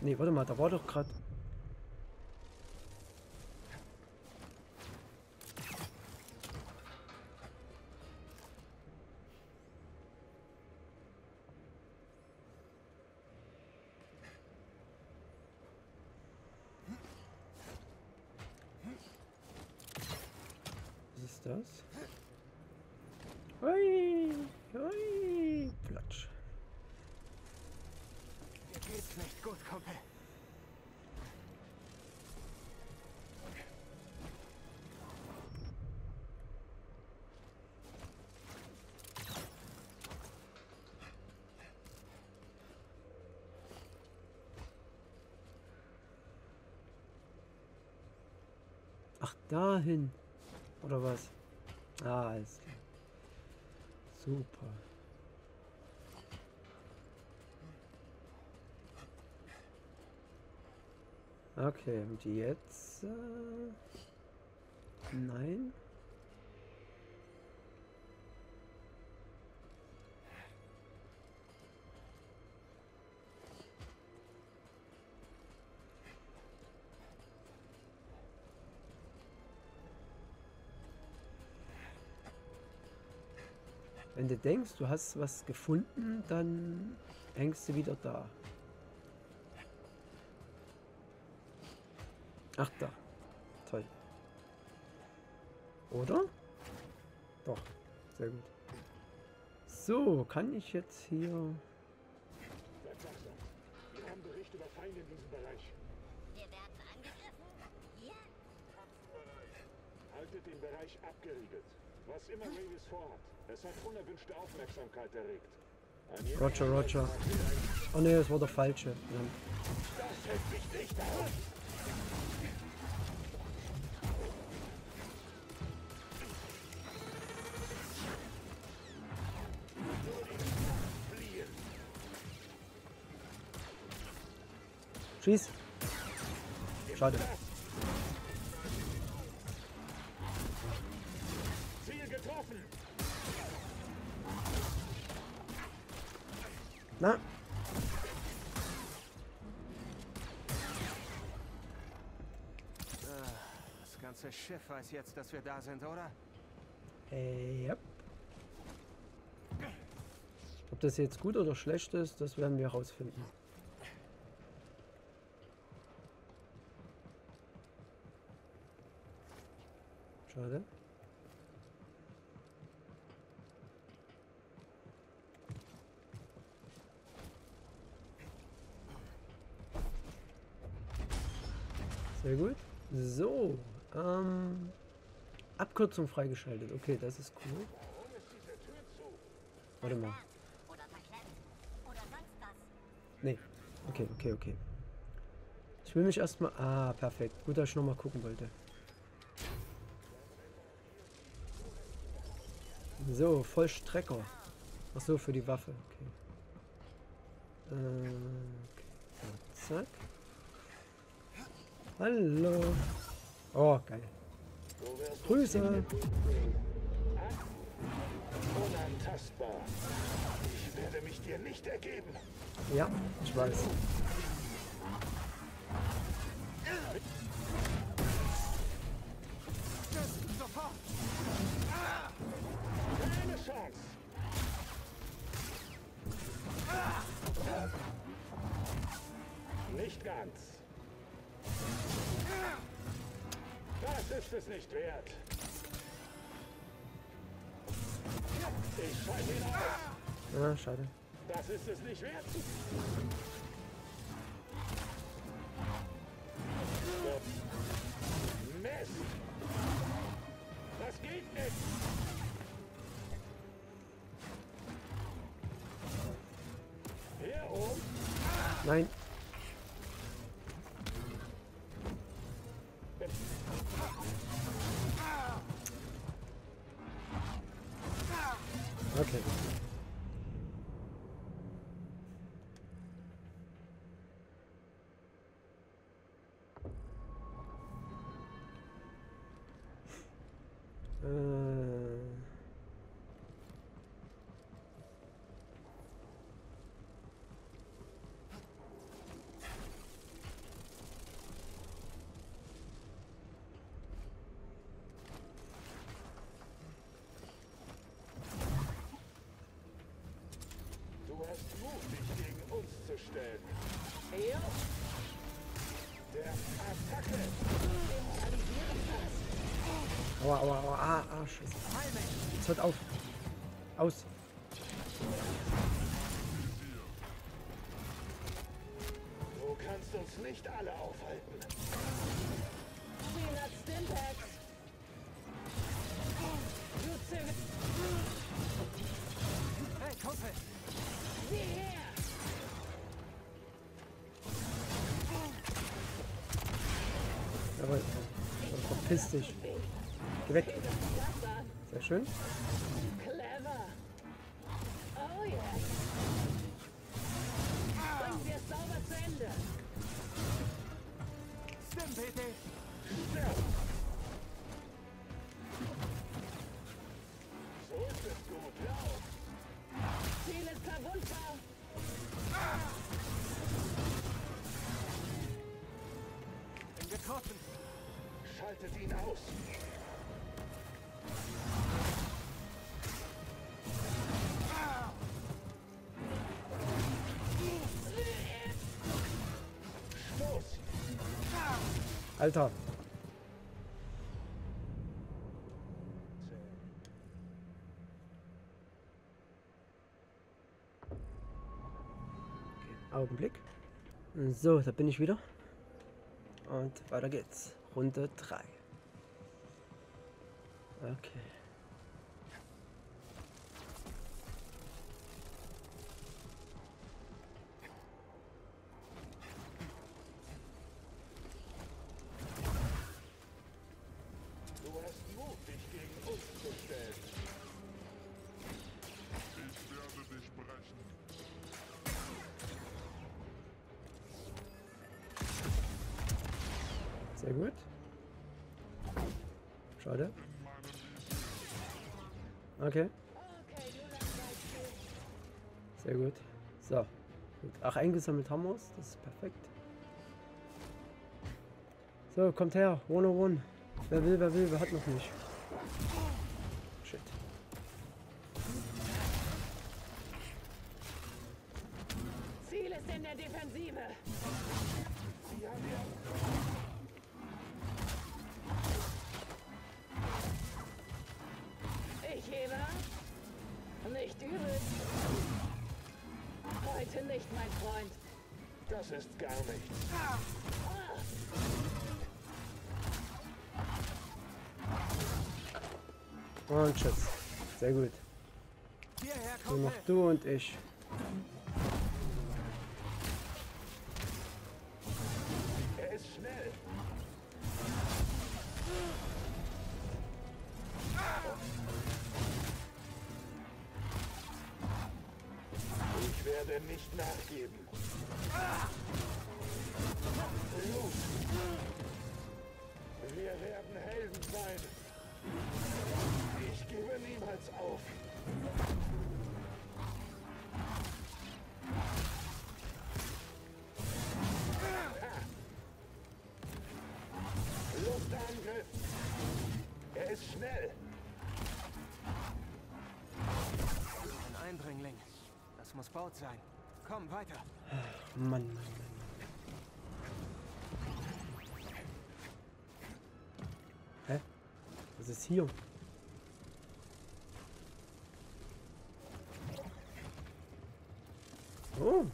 Nee, warte mal, da war doch gerade... Ach, dahin. Oder was? Ah, alles klar. Super. Okay, und jetzt... nein. Wenn du denkst, du hast was gefunden, dann hängst du wieder da. Ach, da. Toll. Oder? Doch. Sehr gut. So, kann ich jetzt hier... Wir haben Bericht über Feinde in diesem Bereich. Wir werden angegriffen. Hier? Haltet den Bereich abgeriegelt. Was immer Rayvis vorhat, es hat unerwünschte Aufmerksamkeit erregt. Roger, Roger. Oh ne, das war der falsche. Nein. Das hält mich nicht auf. Schieß. Schade. Na? Das ganze Schiff weiß jetzt, dass wir da sind, oder? Yep. Ob das jetzt gut oder schlecht ist, das werden wir herausfinden. Schade. Sehr gut. So, Abkürzung freigeschaltet. Okay, das ist cool. Warte mal. Nee. Okay, okay, okay. Ich will mich erstmal... Ah, perfekt. Gut, dass ich nochmal gucken wollte. So, Vollstrecker. Ach so, für die Waffe. Okay. Okay. So, zack. Hallo. Oh, geil. Grüße. Unantastbar. Ich werde mich dir nicht ergeben. Ja, ich weiß. Keine Chance. Nicht ganz. Das ist es nicht wert. Ich schalte ihn aus. Ah, schade. Das ist es nicht wert. Mist. Das geht nicht. Hier oben. Nein. Okay. Aua, aua, aua, ah, ah, Scheiße. Jetzt hört auf. Aus. Du kannst uns nicht alle aufhalten. Hey, Kumpel. Sieh her. Jawohl. Verpiss dich. Geh weg. Sehr schön. Clever. Oh yeah. Bringen wir es sauber zu Ende. Schaltet ihn aus. Alter. Augenblick. So, da bin ich wieder. Und weiter geht's. Runde 3. Okay. Sehr gut. Schade. Okay. Sehr gut. So. Gut. Ach, eingesammelt haben wir es. Das ist perfekt. So, kommt her. 101. Wer will, wer hat noch nicht. Shit. Ziel ist in der Defensive. Nicht übel. Heute nicht, mein Freund. Das ist gar nichts. Und tschüss. Sehr gut. Nur noch du und ich. Er ist schnell. Ich werde nicht nachgeben. Los. Wir werden Helden sein. Ich gebe niemals auf. Luftangriff. Er ist schnell. Ein Eindringling. Das muss Baut sein. Komm, weiter. Ach, Mann. Hä? Was ist hier? Oh.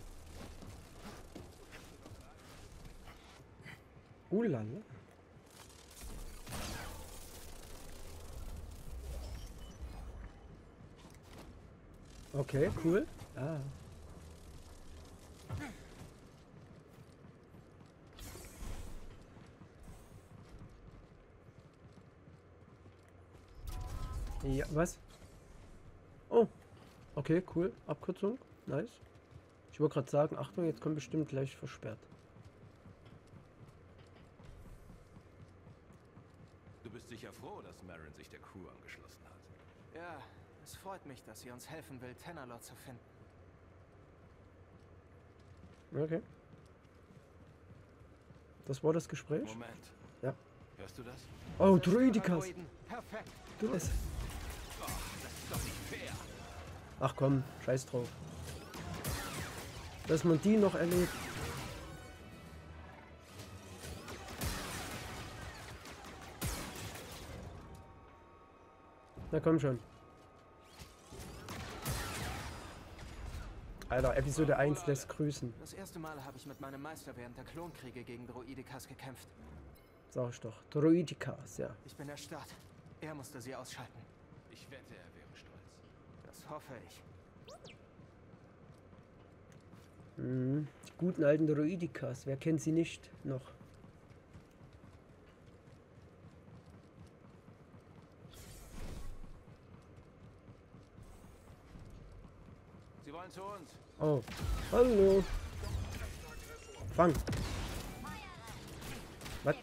Ulala. Okay, cool. Ah. Ja, was? Oh, okay, cool. Abkürzung, nice. Ich wollte gerade sagen, Achtung, jetzt kommt bestimmt gleich versperrt. Du bist sicher froh, dass Marin sich der Crew angeschlossen hat. Ja, es freut mich, dass sie uns helfen will, Tanalorr zu finden. Okay. Das war das Gespräch? Moment. Ja. Hörst du das? Oh, Droidekas. Perfekt. Du es. Oh, das ist doch nicht fair. Ach komm, scheiß drauf. Dass man die noch erlebt. Na komm schon. Alter, Episode 1 lässt grüßen. Das erste Mal habe ich mit meinem Meister während der Klonkriege gegen Droidekas gekämpft. Sag ich doch. Droidekas, ja. Ich bin erstarrt. Er musste sie ausschalten. Ich wette, er wäre stolz. Das hoffe ich. Mhm. Die guten alten Droidekas. Wer kennt sie nicht noch? Sie wollen zu uns. Oh, hallo. Fang. Was?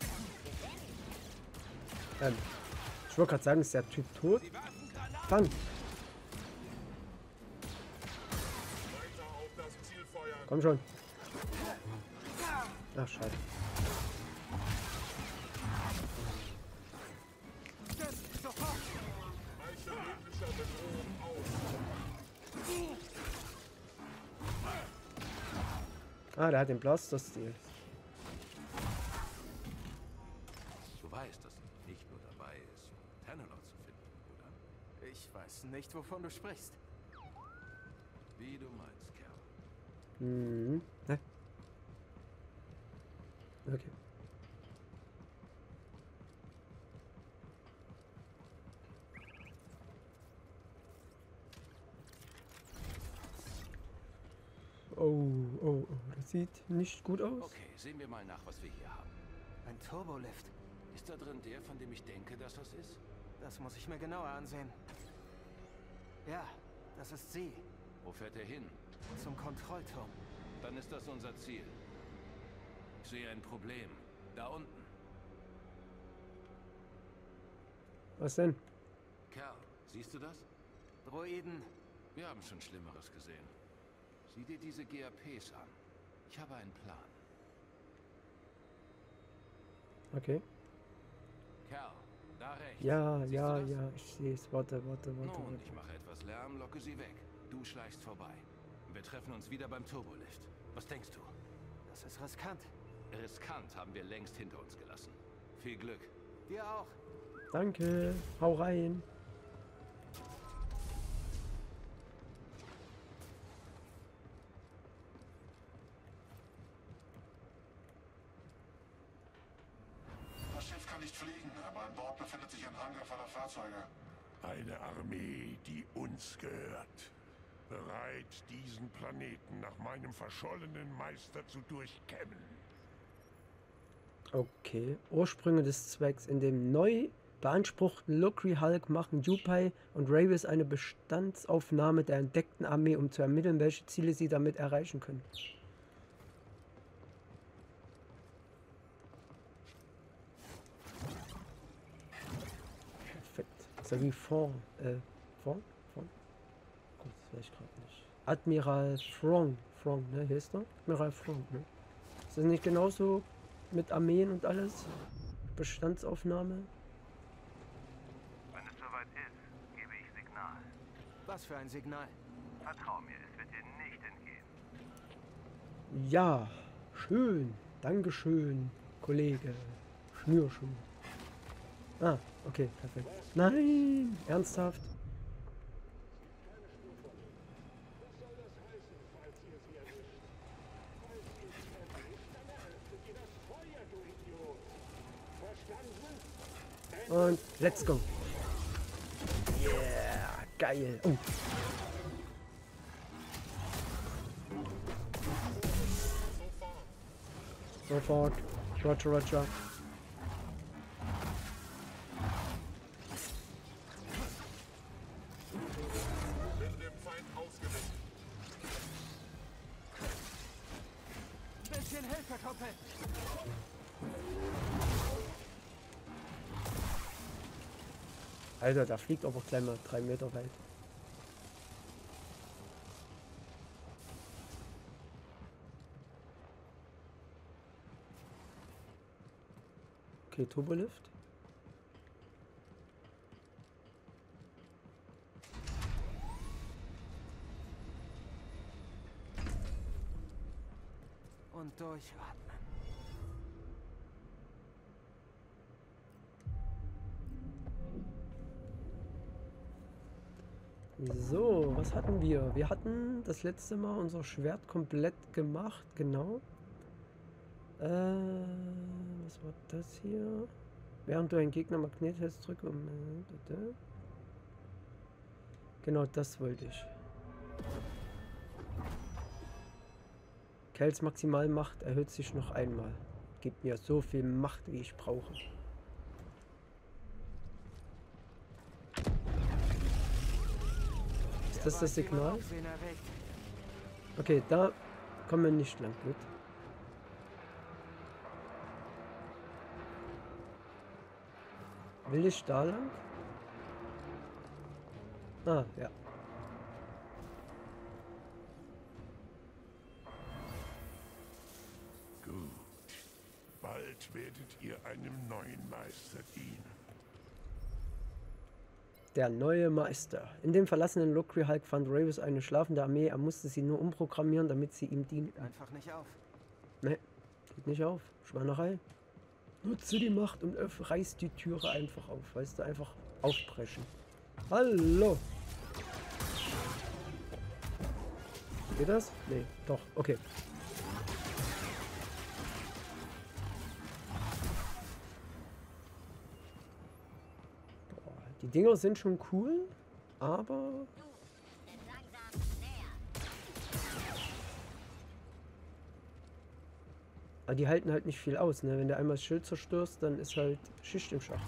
Ich wollte gerade sagen, ist der Typ tot? Fang. Komm schon. Ach, schade. Ah, der hat den Blaster-Stil. Du weißt, dass ich nicht nur dabei ist, um Tanalorr zu finden, oder? Ich weiß nicht, wovon du sprichst. Wie du meinst, Kerl. Mhm. Ne? Okay. Oh, das sieht nicht gut aus. Okay, sehen wir mal nach, was wir hier haben. Ein Turbolift. Ist da drin der, von dem ich denke, dass das ist? Das muss ich mir genauer ansehen. Ja, das ist sie. Wo fährt er hin? Zum Kontrollturm. Dann ist das unser Ziel. Ich sehe ein Problem. Da unten. Was denn? Kerl, siehst du das? Droiden. Wir haben schon Schlimmeres gesehen. Sieh dir diese GAPs an. Ich habe einen Plan. Okay. Kerl, da rechts. Ja, siehst ja, ich sehe es. Warte. Nun, ich mache etwas Lärm, locke sie weg. Du schleichst vorbei. Wir treffen uns wieder beim Turbolift. Was denkst du? Das ist riskant. Riskant haben wir längst hinter uns gelassen. Viel Glück. Dir auch. Danke. Hau rein. Eine Armee, die uns gehört. Bereit, diesen Planeten nach meinem verschollenen Meister zu durchkämmen. Okay. Ursprünge des Zwecks. In dem neu beanspruchten Lucrehulk machen Jupai und Rayvis eine Bestandsaufnahme der entdeckten Armee, um zu ermitteln, welche Ziele sie damit erreichen können. Ist wie Frong? Gut, das weiß ich gerade nicht. Admiral Frong. Ne? Hier ist er. Admiral Frong, ne? Ist das nicht genauso mit Armeen und alles? Bestandsaufnahme? Wenn es soweit ist, gebe ich Signal. Was für ein Signal? Vertrau mir, es wird dir nicht entgehen. Ja, schön. Dankeschön, Kollege. Schnürschuh. Ah, okay, perfekt. Nein, ernsthaft? Und let's go. Yeah, geil. Oh. Sofort. Roger. Alter, da fliegt aber gleich mal 3 Meter weit. Okay, Turbolift. Und durchatmen. So, was hatten wir? Wir hatten das letzte Mal unser Schwert komplett gemacht, genau. Was war das hier? Während du einen Gegner Magnethest drückst, genau das wollte ich. Kells Maximalmacht erhöht sich noch einmal. Gibt mir so viel Macht, wie ich brauche. Das ist das Signal. Okay, da kommen wir nicht lang. Gut. Will ich da lang? Ah, ja. Gut. Bald werdet ihr einem neuen Meister dienen. Der neue Meister. In dem verlassenen Lucrehulk fand Rayvis eine schlafende Armee. Er musste sie nur umprogrammieren, damit sie ihm dienten. Einfach nicht auf. Ne, geht nicht auf. Schweinerei. Nutze die Macht und reiß die Türe einfach auf. Weißt du, einfach aufbrechen. Hallo! Geht das? Nee, doch. Okay. Boah, die Dinger sind schon cool, aber... Aber die halten halt nicht viel aus, ne? Wenn du einmal das Schild zerstörst, dann ist halt Schicht im Schacht.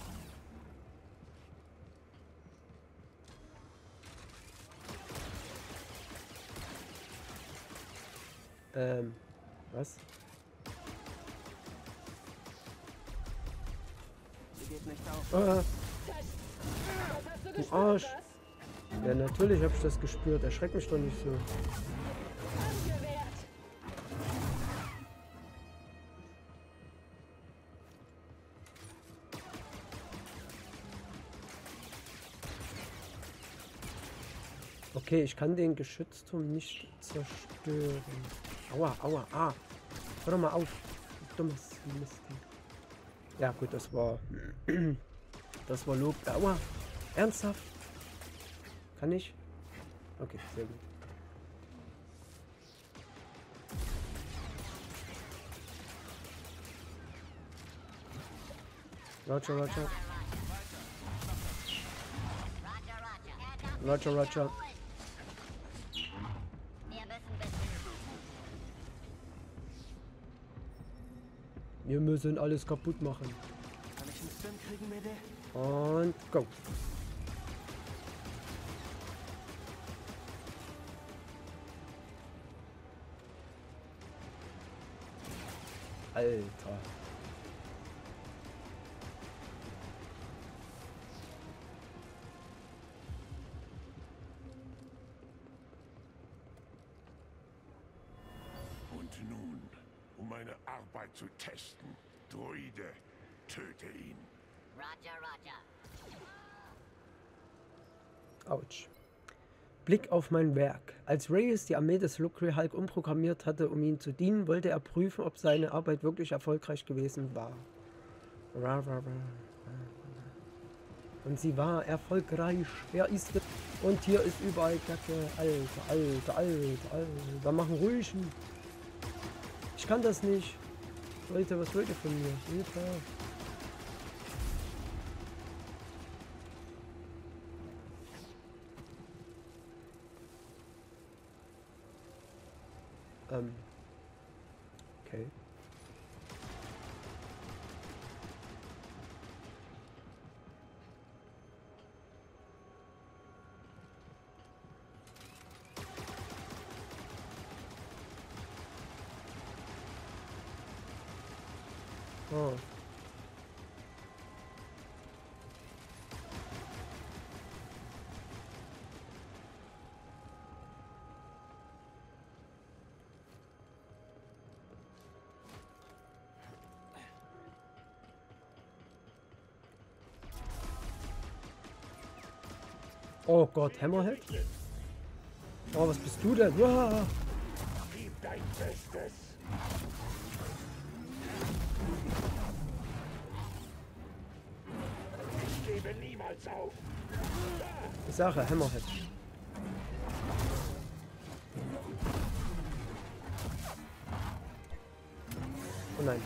Was? Sie geht nicht auf. Ah. Du Arsch! Ja, natürlich habe ich das gespürt. Erschreck mich doch nicht so. Okay, ich kann den Geschützturm nicht zerstören. Aua, aua, ah. Hör doch mal auf. Dummes Mist. Ja gut, das war... Das war Lob. Aua. Ernsthaft? Kann ich? Okay, sehr gut. Roger, Roger. Roger, Roger. Wir müssen alles kaputt machen. Kann ich einen Stim kriegen, bitte? Und go. Alter. Und nun, um meine Arbeit zu testen, Droide, töte ihn. Roger, roger. Autsch. Blick auf mein Werk. Als Rayvis die Armee des Lucrehulk umprogrammiert hatte, um ihn zu dienen, wollte er prüfen, ob seine Arbeit wirklich erfolgreich gewesen war. Und sie war erfolgreich. Er ist... Und hier ist überall Kacke. Alter, alter, alter, alter. Da machen ruhig. Ich kann das nicht. Leute, was wollt ihr von mir? Hilfe. Okay. Oh. Oh Gott, Hammerhead? Oh, was bist du denn? Ja. Gib dein Bestes. Ich gebe niemals auf. Ich sage Hammerhead. Oh nein.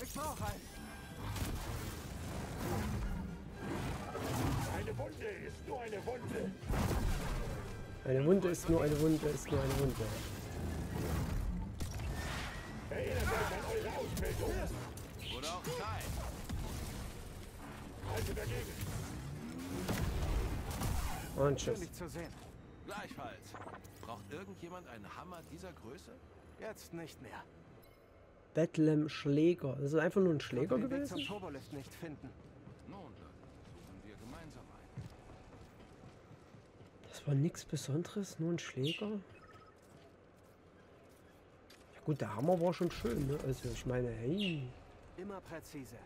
Ich brauche einen. Eine Wunde ist nur eine Wunde. Eine Wunde ist nur eine Wunde, ist nur eine Wunde. Erinnert euch an eure Ausbildung. Oder auch Zeit. Halte dagegen. Und tschüss. Gleichfalls. Braucht irgendjemand einen Hammer dieser Größe? Jetzt nicht mehr. Bedlam Schläger. Das ist einfach nur ein Schläger gewesen? Ich kann den Weg zum Turbolift nicht finden. Nun, dann wir gemeinsam ein. Das war nichts Besonderes, nur ein Schläger. Ja gut, der Hammer war schon schön, ne? Also ich meine, hey. Immer präzise.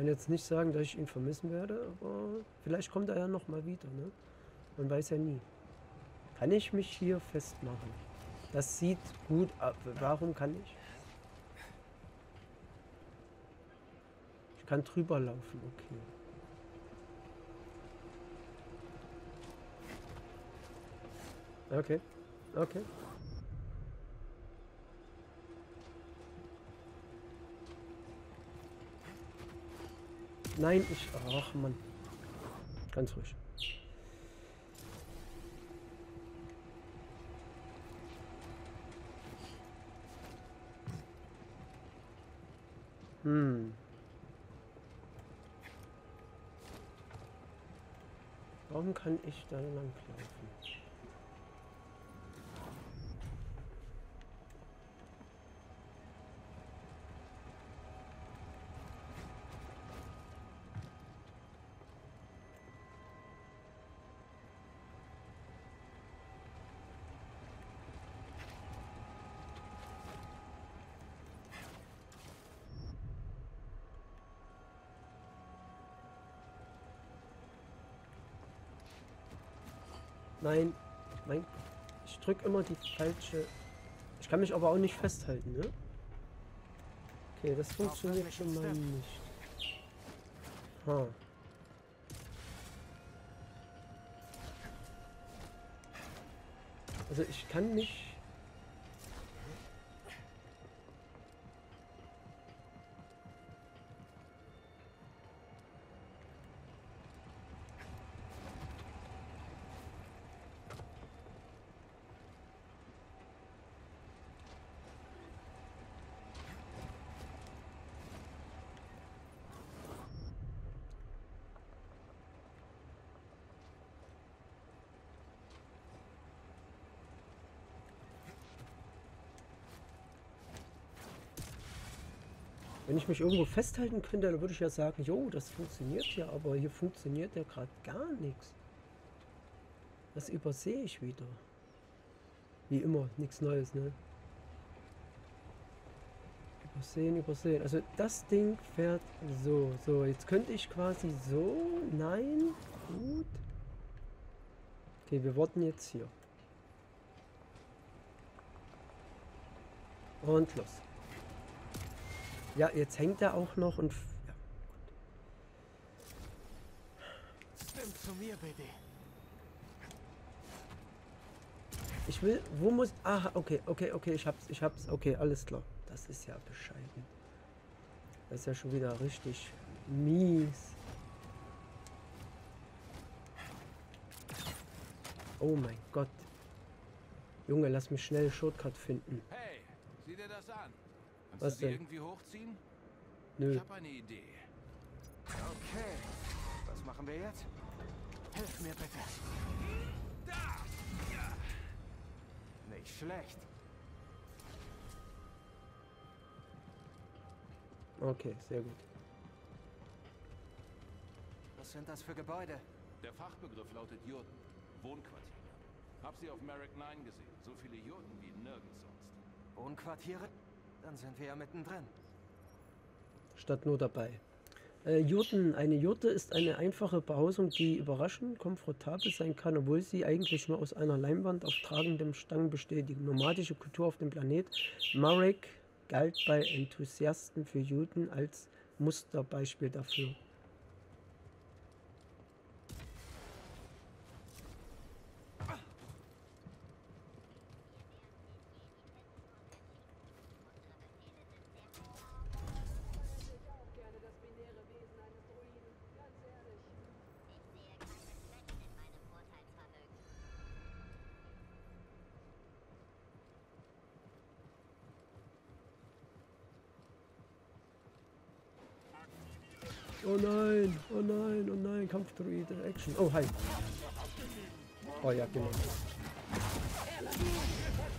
kann jetzt nicht sagen, dass ich ihn vermissen werde, aber vielleicht kommt er ja nochmal wieder, ne? Man weiß ja nie. Kann ich mich hier festmachen? Das sieht gut ab. Warum kann ich? Ich kann drüber laufen, okay. Okay, okay. Nein, ich... Ach, Mann. Ganz ruhig. Warum kann ich da lang laufen? Nein, nein, ich drücke immer die falsche... Ich kann mich aber auch nicht festhalten, ne? Okay, das funktioniert schon mal nicht. Ha. Also ich kann nicht... Wenn ich mich irgendwo festhalten könnte, dann würde ich ja sagen, jo, das funktioniert ja, aber hier funktioniert ja gerade gar nichts. Das übersehe ich wieder. Wie immer, nichts Neues, ne? Übersehen, übersehen. Also das Ding fährt so. So, jetzt könnte ich quasi so. Nein, gut. Okay, wir warten jetzt hier. Und los. Ja, jetzt hängt er auch noch und... Ja, stimmt zu mir, bitte. Ich will... Wo muss... Aha, okay, okay, okay, ich hab's. Okay, alles klar. Das ist ja bescheiden. Das ist ja schon wieder richtig mies. Oh mein Gott. Junge, lass mich schnell Shortcut finden. Hey, sieh dir das an. Was denn? Irgendwie hochziehen? Nö. Ich hab eine Idee. Okay. Was machen wir jetzt? Hilf mir bitte. Da! Ja. Nicht schlecht. Okay, sehr gut. Was sind das für Gebäude? Der Fachbegriff lautet Jurten. Wohnquartiere. Hab sie auf Marek 9 gesehen. So viele Jurten wie nirgends sonst. Wohnquartiere? Dann sind wir ja mittendrin. Statt nur dabei. Jurten. Eine Jurte ist eine einfache Behausung, die überraschend komfortabel sein kann, obwohl sie eigentlich nur aus einer Leinwand auf tragendem Stangen besteht. Die nomadische Kultur auf dem Planet Marek galt bei Enthusiasten für Jurten als Musterbeispiel dafür. Oh nein, oh nein, oh nein, Kampfdroide, Action. Oh, hi. Oh ja, genau.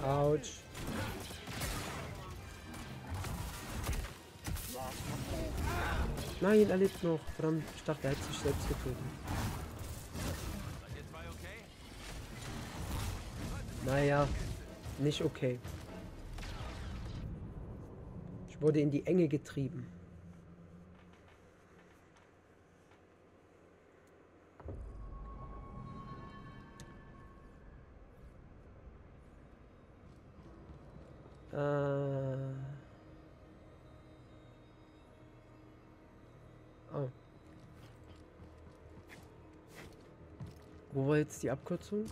Autsch. Nein, er lebt noch. Verdammt, ich dachte, er hat sich selbst getötet. Naja, nicht okay. Ich wurde in die Enge getrieben. Oh. Wo war jetzt die Abkürzung?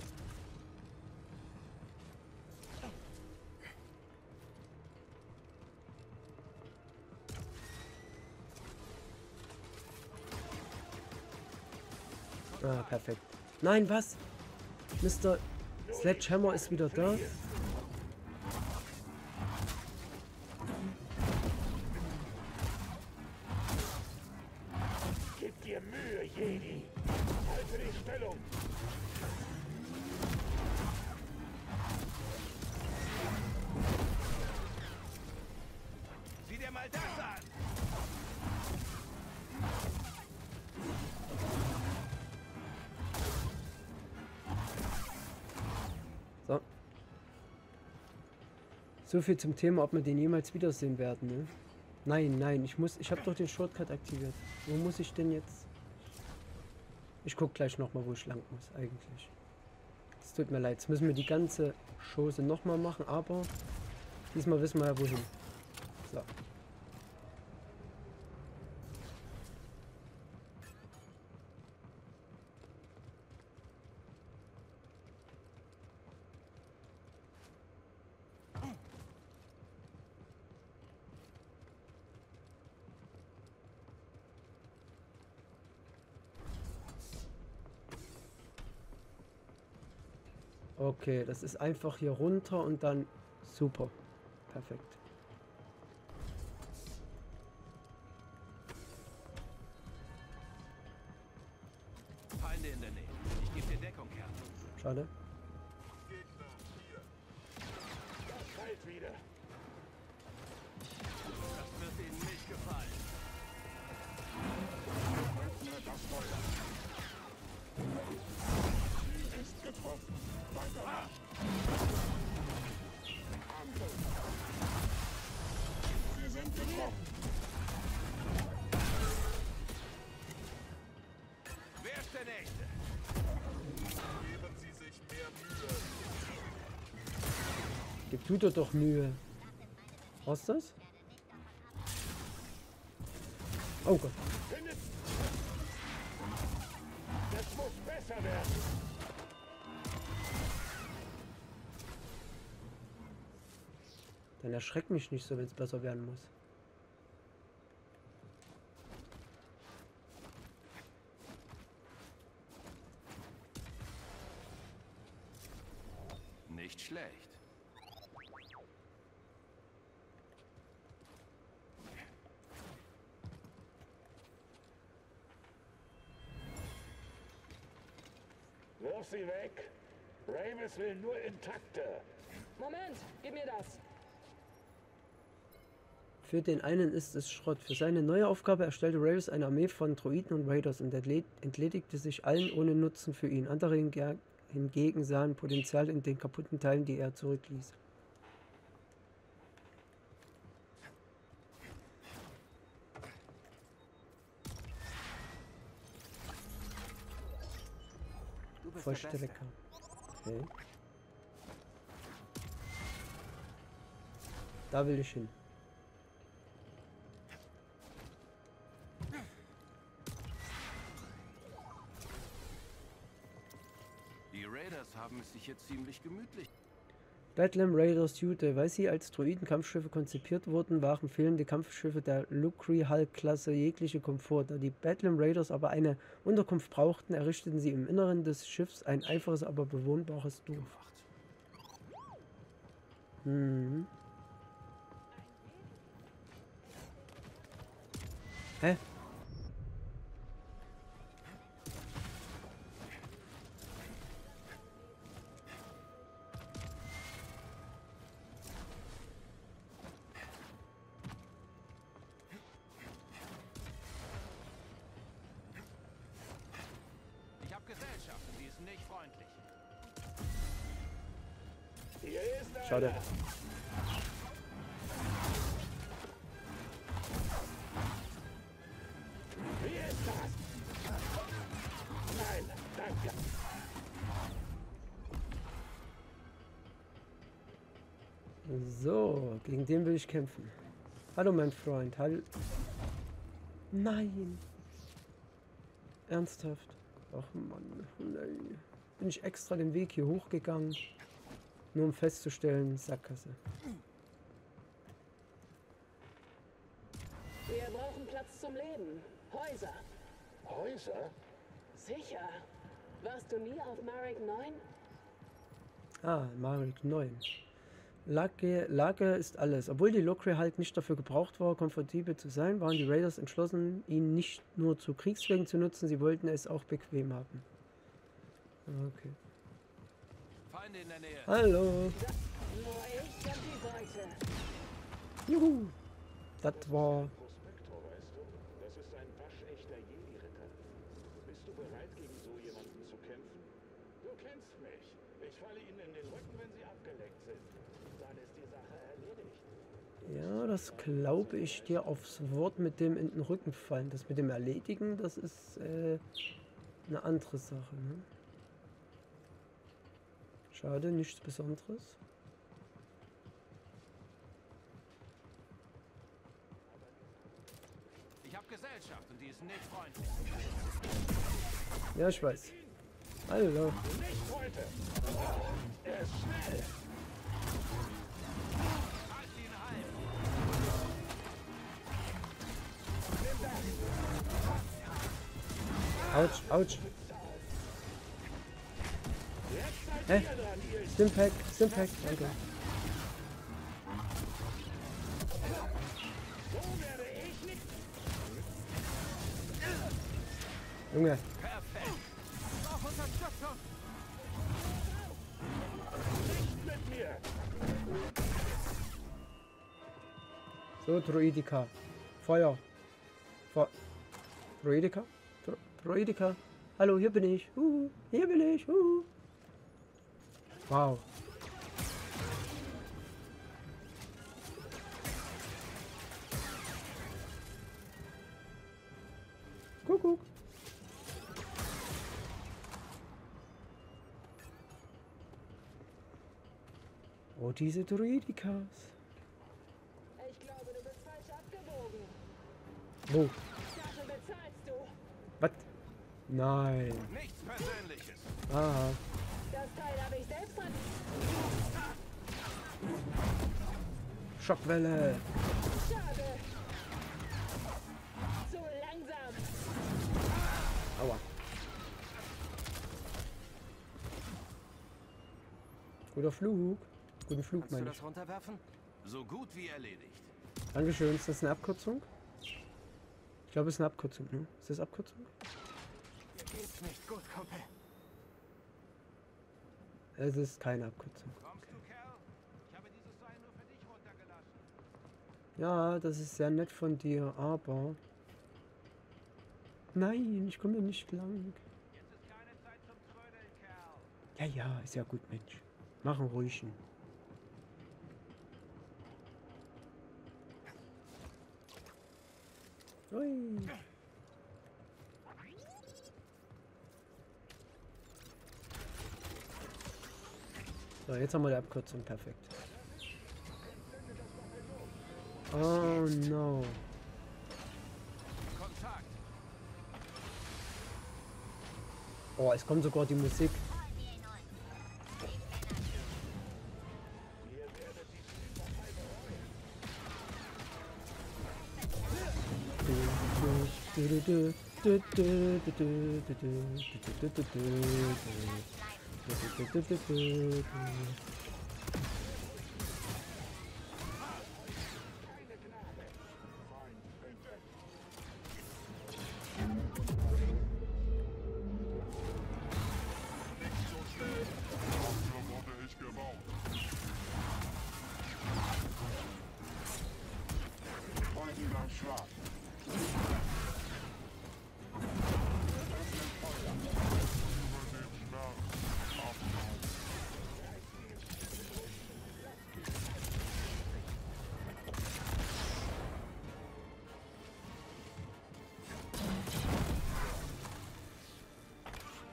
Ah, perfekt. Nein, was? Mr. Sledgehammer ist wieder da. Gib dir Mühe, Jedi. Halte die Stellung. Sieh dir mal das an. So. So viel zum Thema, ob wir den jemals wiedersehen werden, ne? Nein, nein, ich habe doch den Shortcut aktiviert. Wo muss ich denn jetzt? Ich guck gleich nochmal, wo ich lang muss, eigentlich. Es tut mir leid, jetzt müssen wir die ganze Chose nochmal machen, aber diesmal wissen wir ja, wohin. So. Okay, das ist einfach hier runter und dann super. Perfekt. Feinde in der Nähe. Ich gebe dir Deckung, Kern. Schade. Kalt wieder. Das wird ihnen nicht gefallen. Das Feuer. Ist getroffen. Weiter. Ah. Sie sind getroffen. Wer ist der Nächste? Geben Sie sich mehr Mühe. Gib du doch Mühe. Hast du das? Oh Gott. Das muss besser werden. Dann erschreckt mich nicht so, wenn es besser werden muss. Nicht schlecht. Wirf sie weg. Rayvis will nur intakte. Moment, gib mir das. Für den einen ist es Schrott. Für seine neue Aufgabe erstellte Rayvis eine Armee von Droiden und Raiders und entledigte sich allen ohne Nutzen für ihn. Andere hingegen sahen Potenzial in den kaputten Teilen, die er zurückließ. Vollstrecker. Okay. Da will ich hin. Haben es sich jetzt ziemlich gemütlich. Badland Raiders Jute. Weil sie als Droiden-Kampfschiffe konzipiert wurden, waren fehlende Kampfschiffe der Lucrehulk-Klasse jegliche Komfort. Da die Badland Raiders aber eine Unterkunft brauchten, errichteten sie im Inneren des Schiffs ein einfaches, aber bewohnbares Dorf. Hm. Hä? Schade. Wie ist das? Nein, danke. So, gegen den will ich kämpfen. Hallo, mein Freund. Hallo. Nein. Ernsthaft? Ach Mann. Nein. Bin ich extra den Weg hier hochgegangen, nur um festzustellen, Sackgasse. Wir brauchen Platz zum Leben. Häuser. Häuser? Sicher. Warst du nie auf Marek 9? Ah, Marek 9. Lage ist alles. Obwohl die Lucrehulk nicht dafür gebraucht war, komfortabel zu sein, waren die Raiders entschlossen, ihn nicht nur zu Kriegszwecken zu nutzen, sie wollten es auch bequem haben. Okay. Feinde in der Nähe. Hallo. Juhu. Das war... Ja, das glaube ich dir aufs Wort mit dem in den Rücken fallen. Das mit dem Erledigen, das ist eine andere Sache. Ne? Schade, nichts Besonderes. Ich habe Gesellschaft und die ist nicht freundlich. Ja, ich weiß. Hallo. Nicht heute. Er ist schnell. Halt ihn ein. Autsch, autsch. Hä? Stimpack, Stimpack, danke. Junge. Perfekt. Auf Unterstützung. Nicht mit mir. So, Droideka. Feuer. Droideka? Droideka. Hallo, hier bin ich. Hier bin ich. Wow. Kuckuck. Oh, diese Droidekas. Ich glaube, du bist falsch abgebogen. Wo? Dafür bezahlst du. Was? Nein. Nichts Persönliches. Aha. Das Teil habe ich selbst dran. Schockwelle. Schade. Zu langsam. Aua. Guter Flug. Guten Flug, kannst du das runterwerfen? So gut wie erledigt. Dankeschön. Ist das eine Abkürzung? Ich glaube, es ist eine Abkürzung. Ne? Ist das Abkürzung? Mir geht's nicht gut, Kumpel. Es ist keine Abkürzung. Okay. Ja, das ist sehr nett von dir, aber... Nein, ich komme nicht lang. Ja, ja, ist ja gut, Mensch. Machen ruhigen. Ui. So, jetzt haben wir die Abkürzung. Perfekt. Oh no. Oh, es kommt sogar die Musik.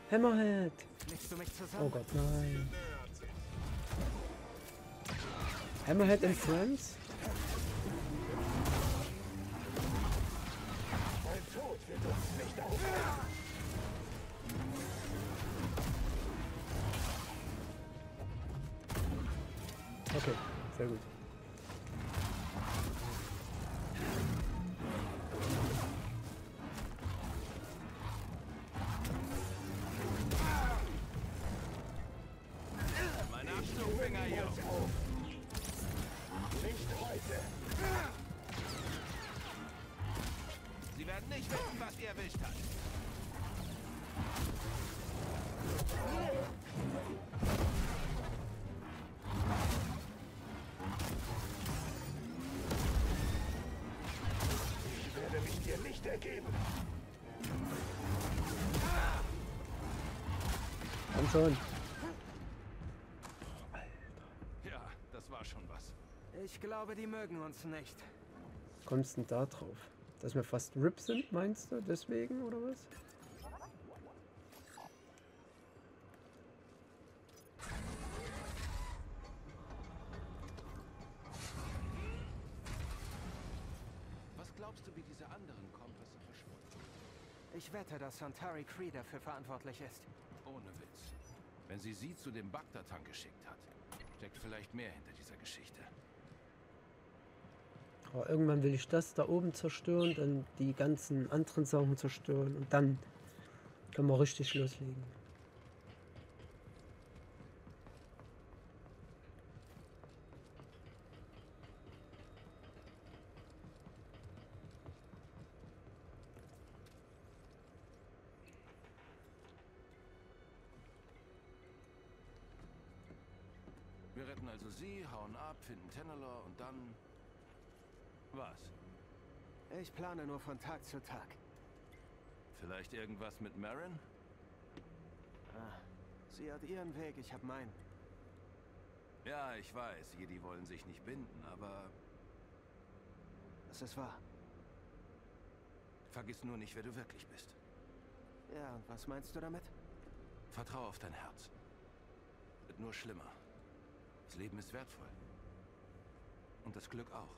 Hammerhead! Oh Gott, nein! Hammerhead and Friends? Okay, sehr gut. Komm schon. Ja, das war schon was. Ich glaube, die mögen uns nicht. Kommst denn da drauf? Dass wir fast RIP sind, meinst du? Deswegen, oder was? Ich wette, dass Santari Creed dafür verantwortlich ist. Ohne Witz. Wenn sie sie zu dem Bagdatan geschickt hat, steckt vielleicht mehr hinter dieser Geschichte. Aber irgendwann will ich das da oben zerstören, dann die ganzen anderen Sachen zerstören und dann können wir richtig loslegen. Wir retten also sie, hauen ab, finden Tanalorr und dann... Was? Ich plane nur von Tag zu Tag. Vielleicht irgendwas mit Marin? Ah, sie hat ihren Weg, ich hab meinen. Ja, ich weiß, Jedi wollen sich nicht binden, aber... Das ist wahr. Vergiss nur nicht, wer du wirklich bist. Ja, und was meinst du damit? Vertrau auf dein Herz. Wird nur schlimmer. Das Leben ist wertvoll. Und das Glück auch.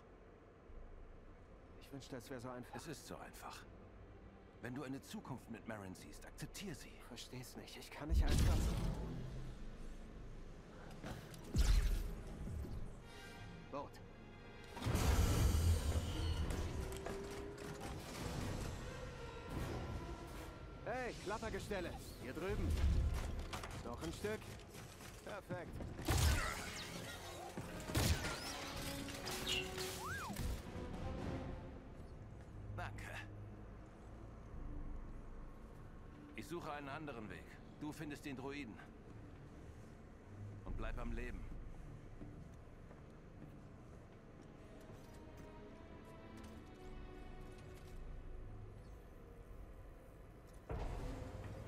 Ich wünschte, es wäre so einfach. Es ist so einfach. Wenn du eine Zukunft mit Marin siehst, akzeptier sie. Versteh's nicht. Ich kann nicht einfach... Boot. Hey, Klappergestelle. Hier drüben. Noch ein Stück. Perfekt. Ich suche einen anderen Weg. Du findest den Droiden. Und bleib am Leben.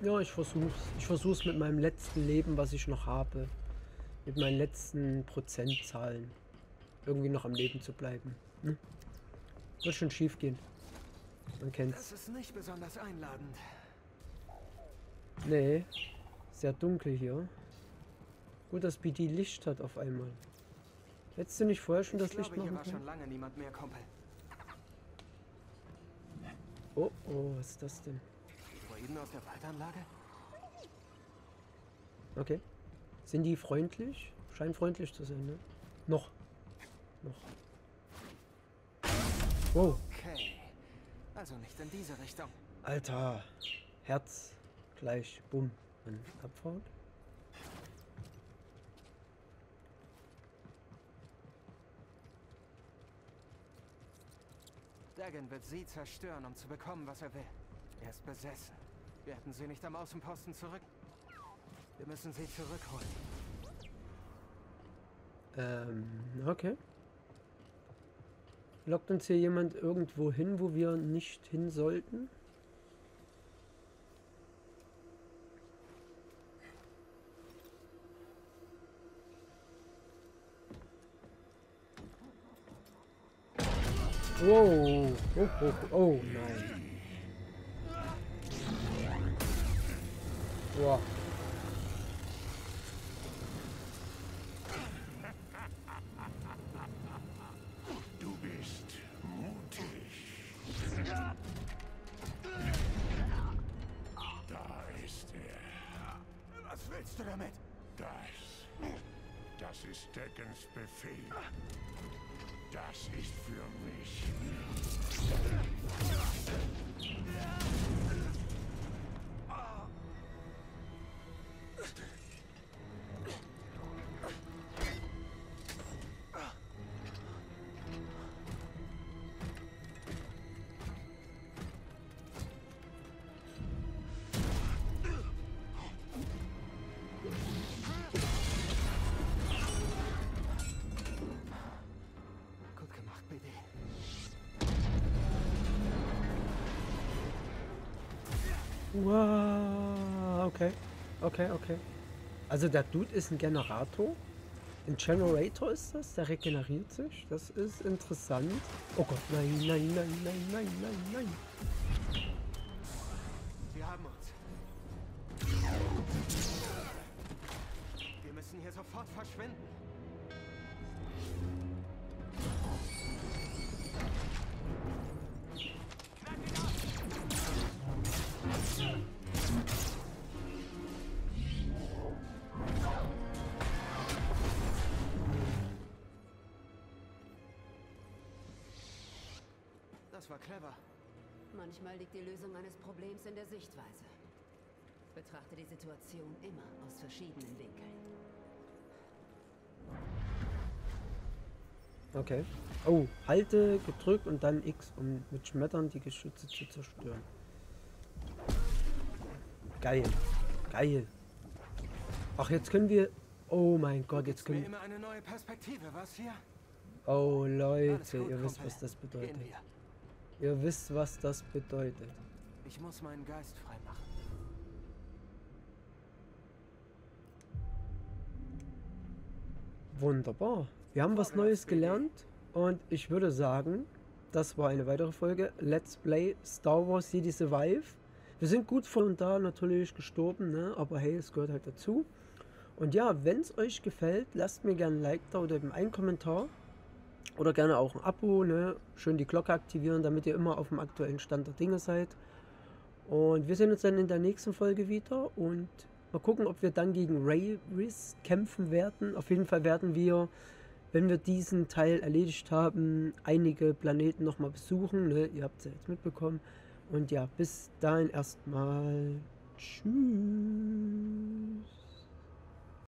Ja, ich versuch's. Ich versuch's mit meinem letzten Leben, was ich noch habe. Mit meinen letzten Prozentzahlen. Irgendwie noch am Leben zu bleiben. Hm? Wird schon schief gehen. Man kennt's. Das ist nicht besonders einladend. Nee, sehr dunkel hier. Gut, dass BD Licht hat auf einmal. Hättest du nicht vorher schon das Licht machen können? Oh, oh, was ist das denn? Okay. Sind die freundlich? Scheint freundlich zu sein, ne? Noch. Oh. Okay. Also nicht in diese Richtung. Alter. Herz. Gleich, bumm, und abfahren. Dagon wird sie zerstören, um zu bekommen, was er will. Er ist besessen. Wir hätten sie nicht am Außenposten zurück. Wir müssen sie zurückholen. Okay. Lockt uns hier jemand irgendwo hin, wo wir nicht hin sollten? Wow, oh nein. Wow. du damit? Das ist Deckens Befehl. Das ist für mich. Wow, okay, okay, okay. Also der Dude ist ein Generator. Ein Generator ist das, der regeneriert sich. Das ist interessant. Oh Gott, nein, nein, nein, nein, nein, nein, nein. Wir haben uns. Wir müssen hier sofort verschwinden. Das war clever. Manchmal liegt die Lösung eines Problems in der Sichtweise. Betrachte die Situation immer aus verschiedenen Winkeln. Okay. Oh, halte, gedrückt und dann X, um mit Schmettern die Geschütze zu zerstören. Geil. Geil. Ach, jetzt können wir... Oh mein Gott, jetzt können wir... Immer eine neue Perspektive, was hier? Oh Leute, ihr wisst, was das bedeutet. Ihr wisst, was das bedeutet. Ich muss meinen Geist freimachen. Wunderbar. Wir haben was Neues gelernt und ich würde sagen, das war eine weitere Folge Let's Play Star Wars Jedi Survive. Wir sind gut von und da natürlich gestorben, ne? Aber hey, es gehört halt dazu. Und ja, wenn es euch gefällt, lasst mir gerne ein Like da oder eben einen Kommentar. Oder gerne auch ein Abo, ne? Schön die Glocke aktivieren, damit ihr immer auf dem aktuellen Stand der Dinge seid. Und wir sehen uns dann in der nächsten Folge wieder und mal gucken, ob wir dann gegen Rayvis kämpfen werden. Auf jeden Fall werden wir, wenn wir diesen Teil erledigt haben, einige Planeten nochmal besuchen, ne? Ihr habt es ja jetzt mitbekommen. Und ja, bis dahin erstmal. Tschüss.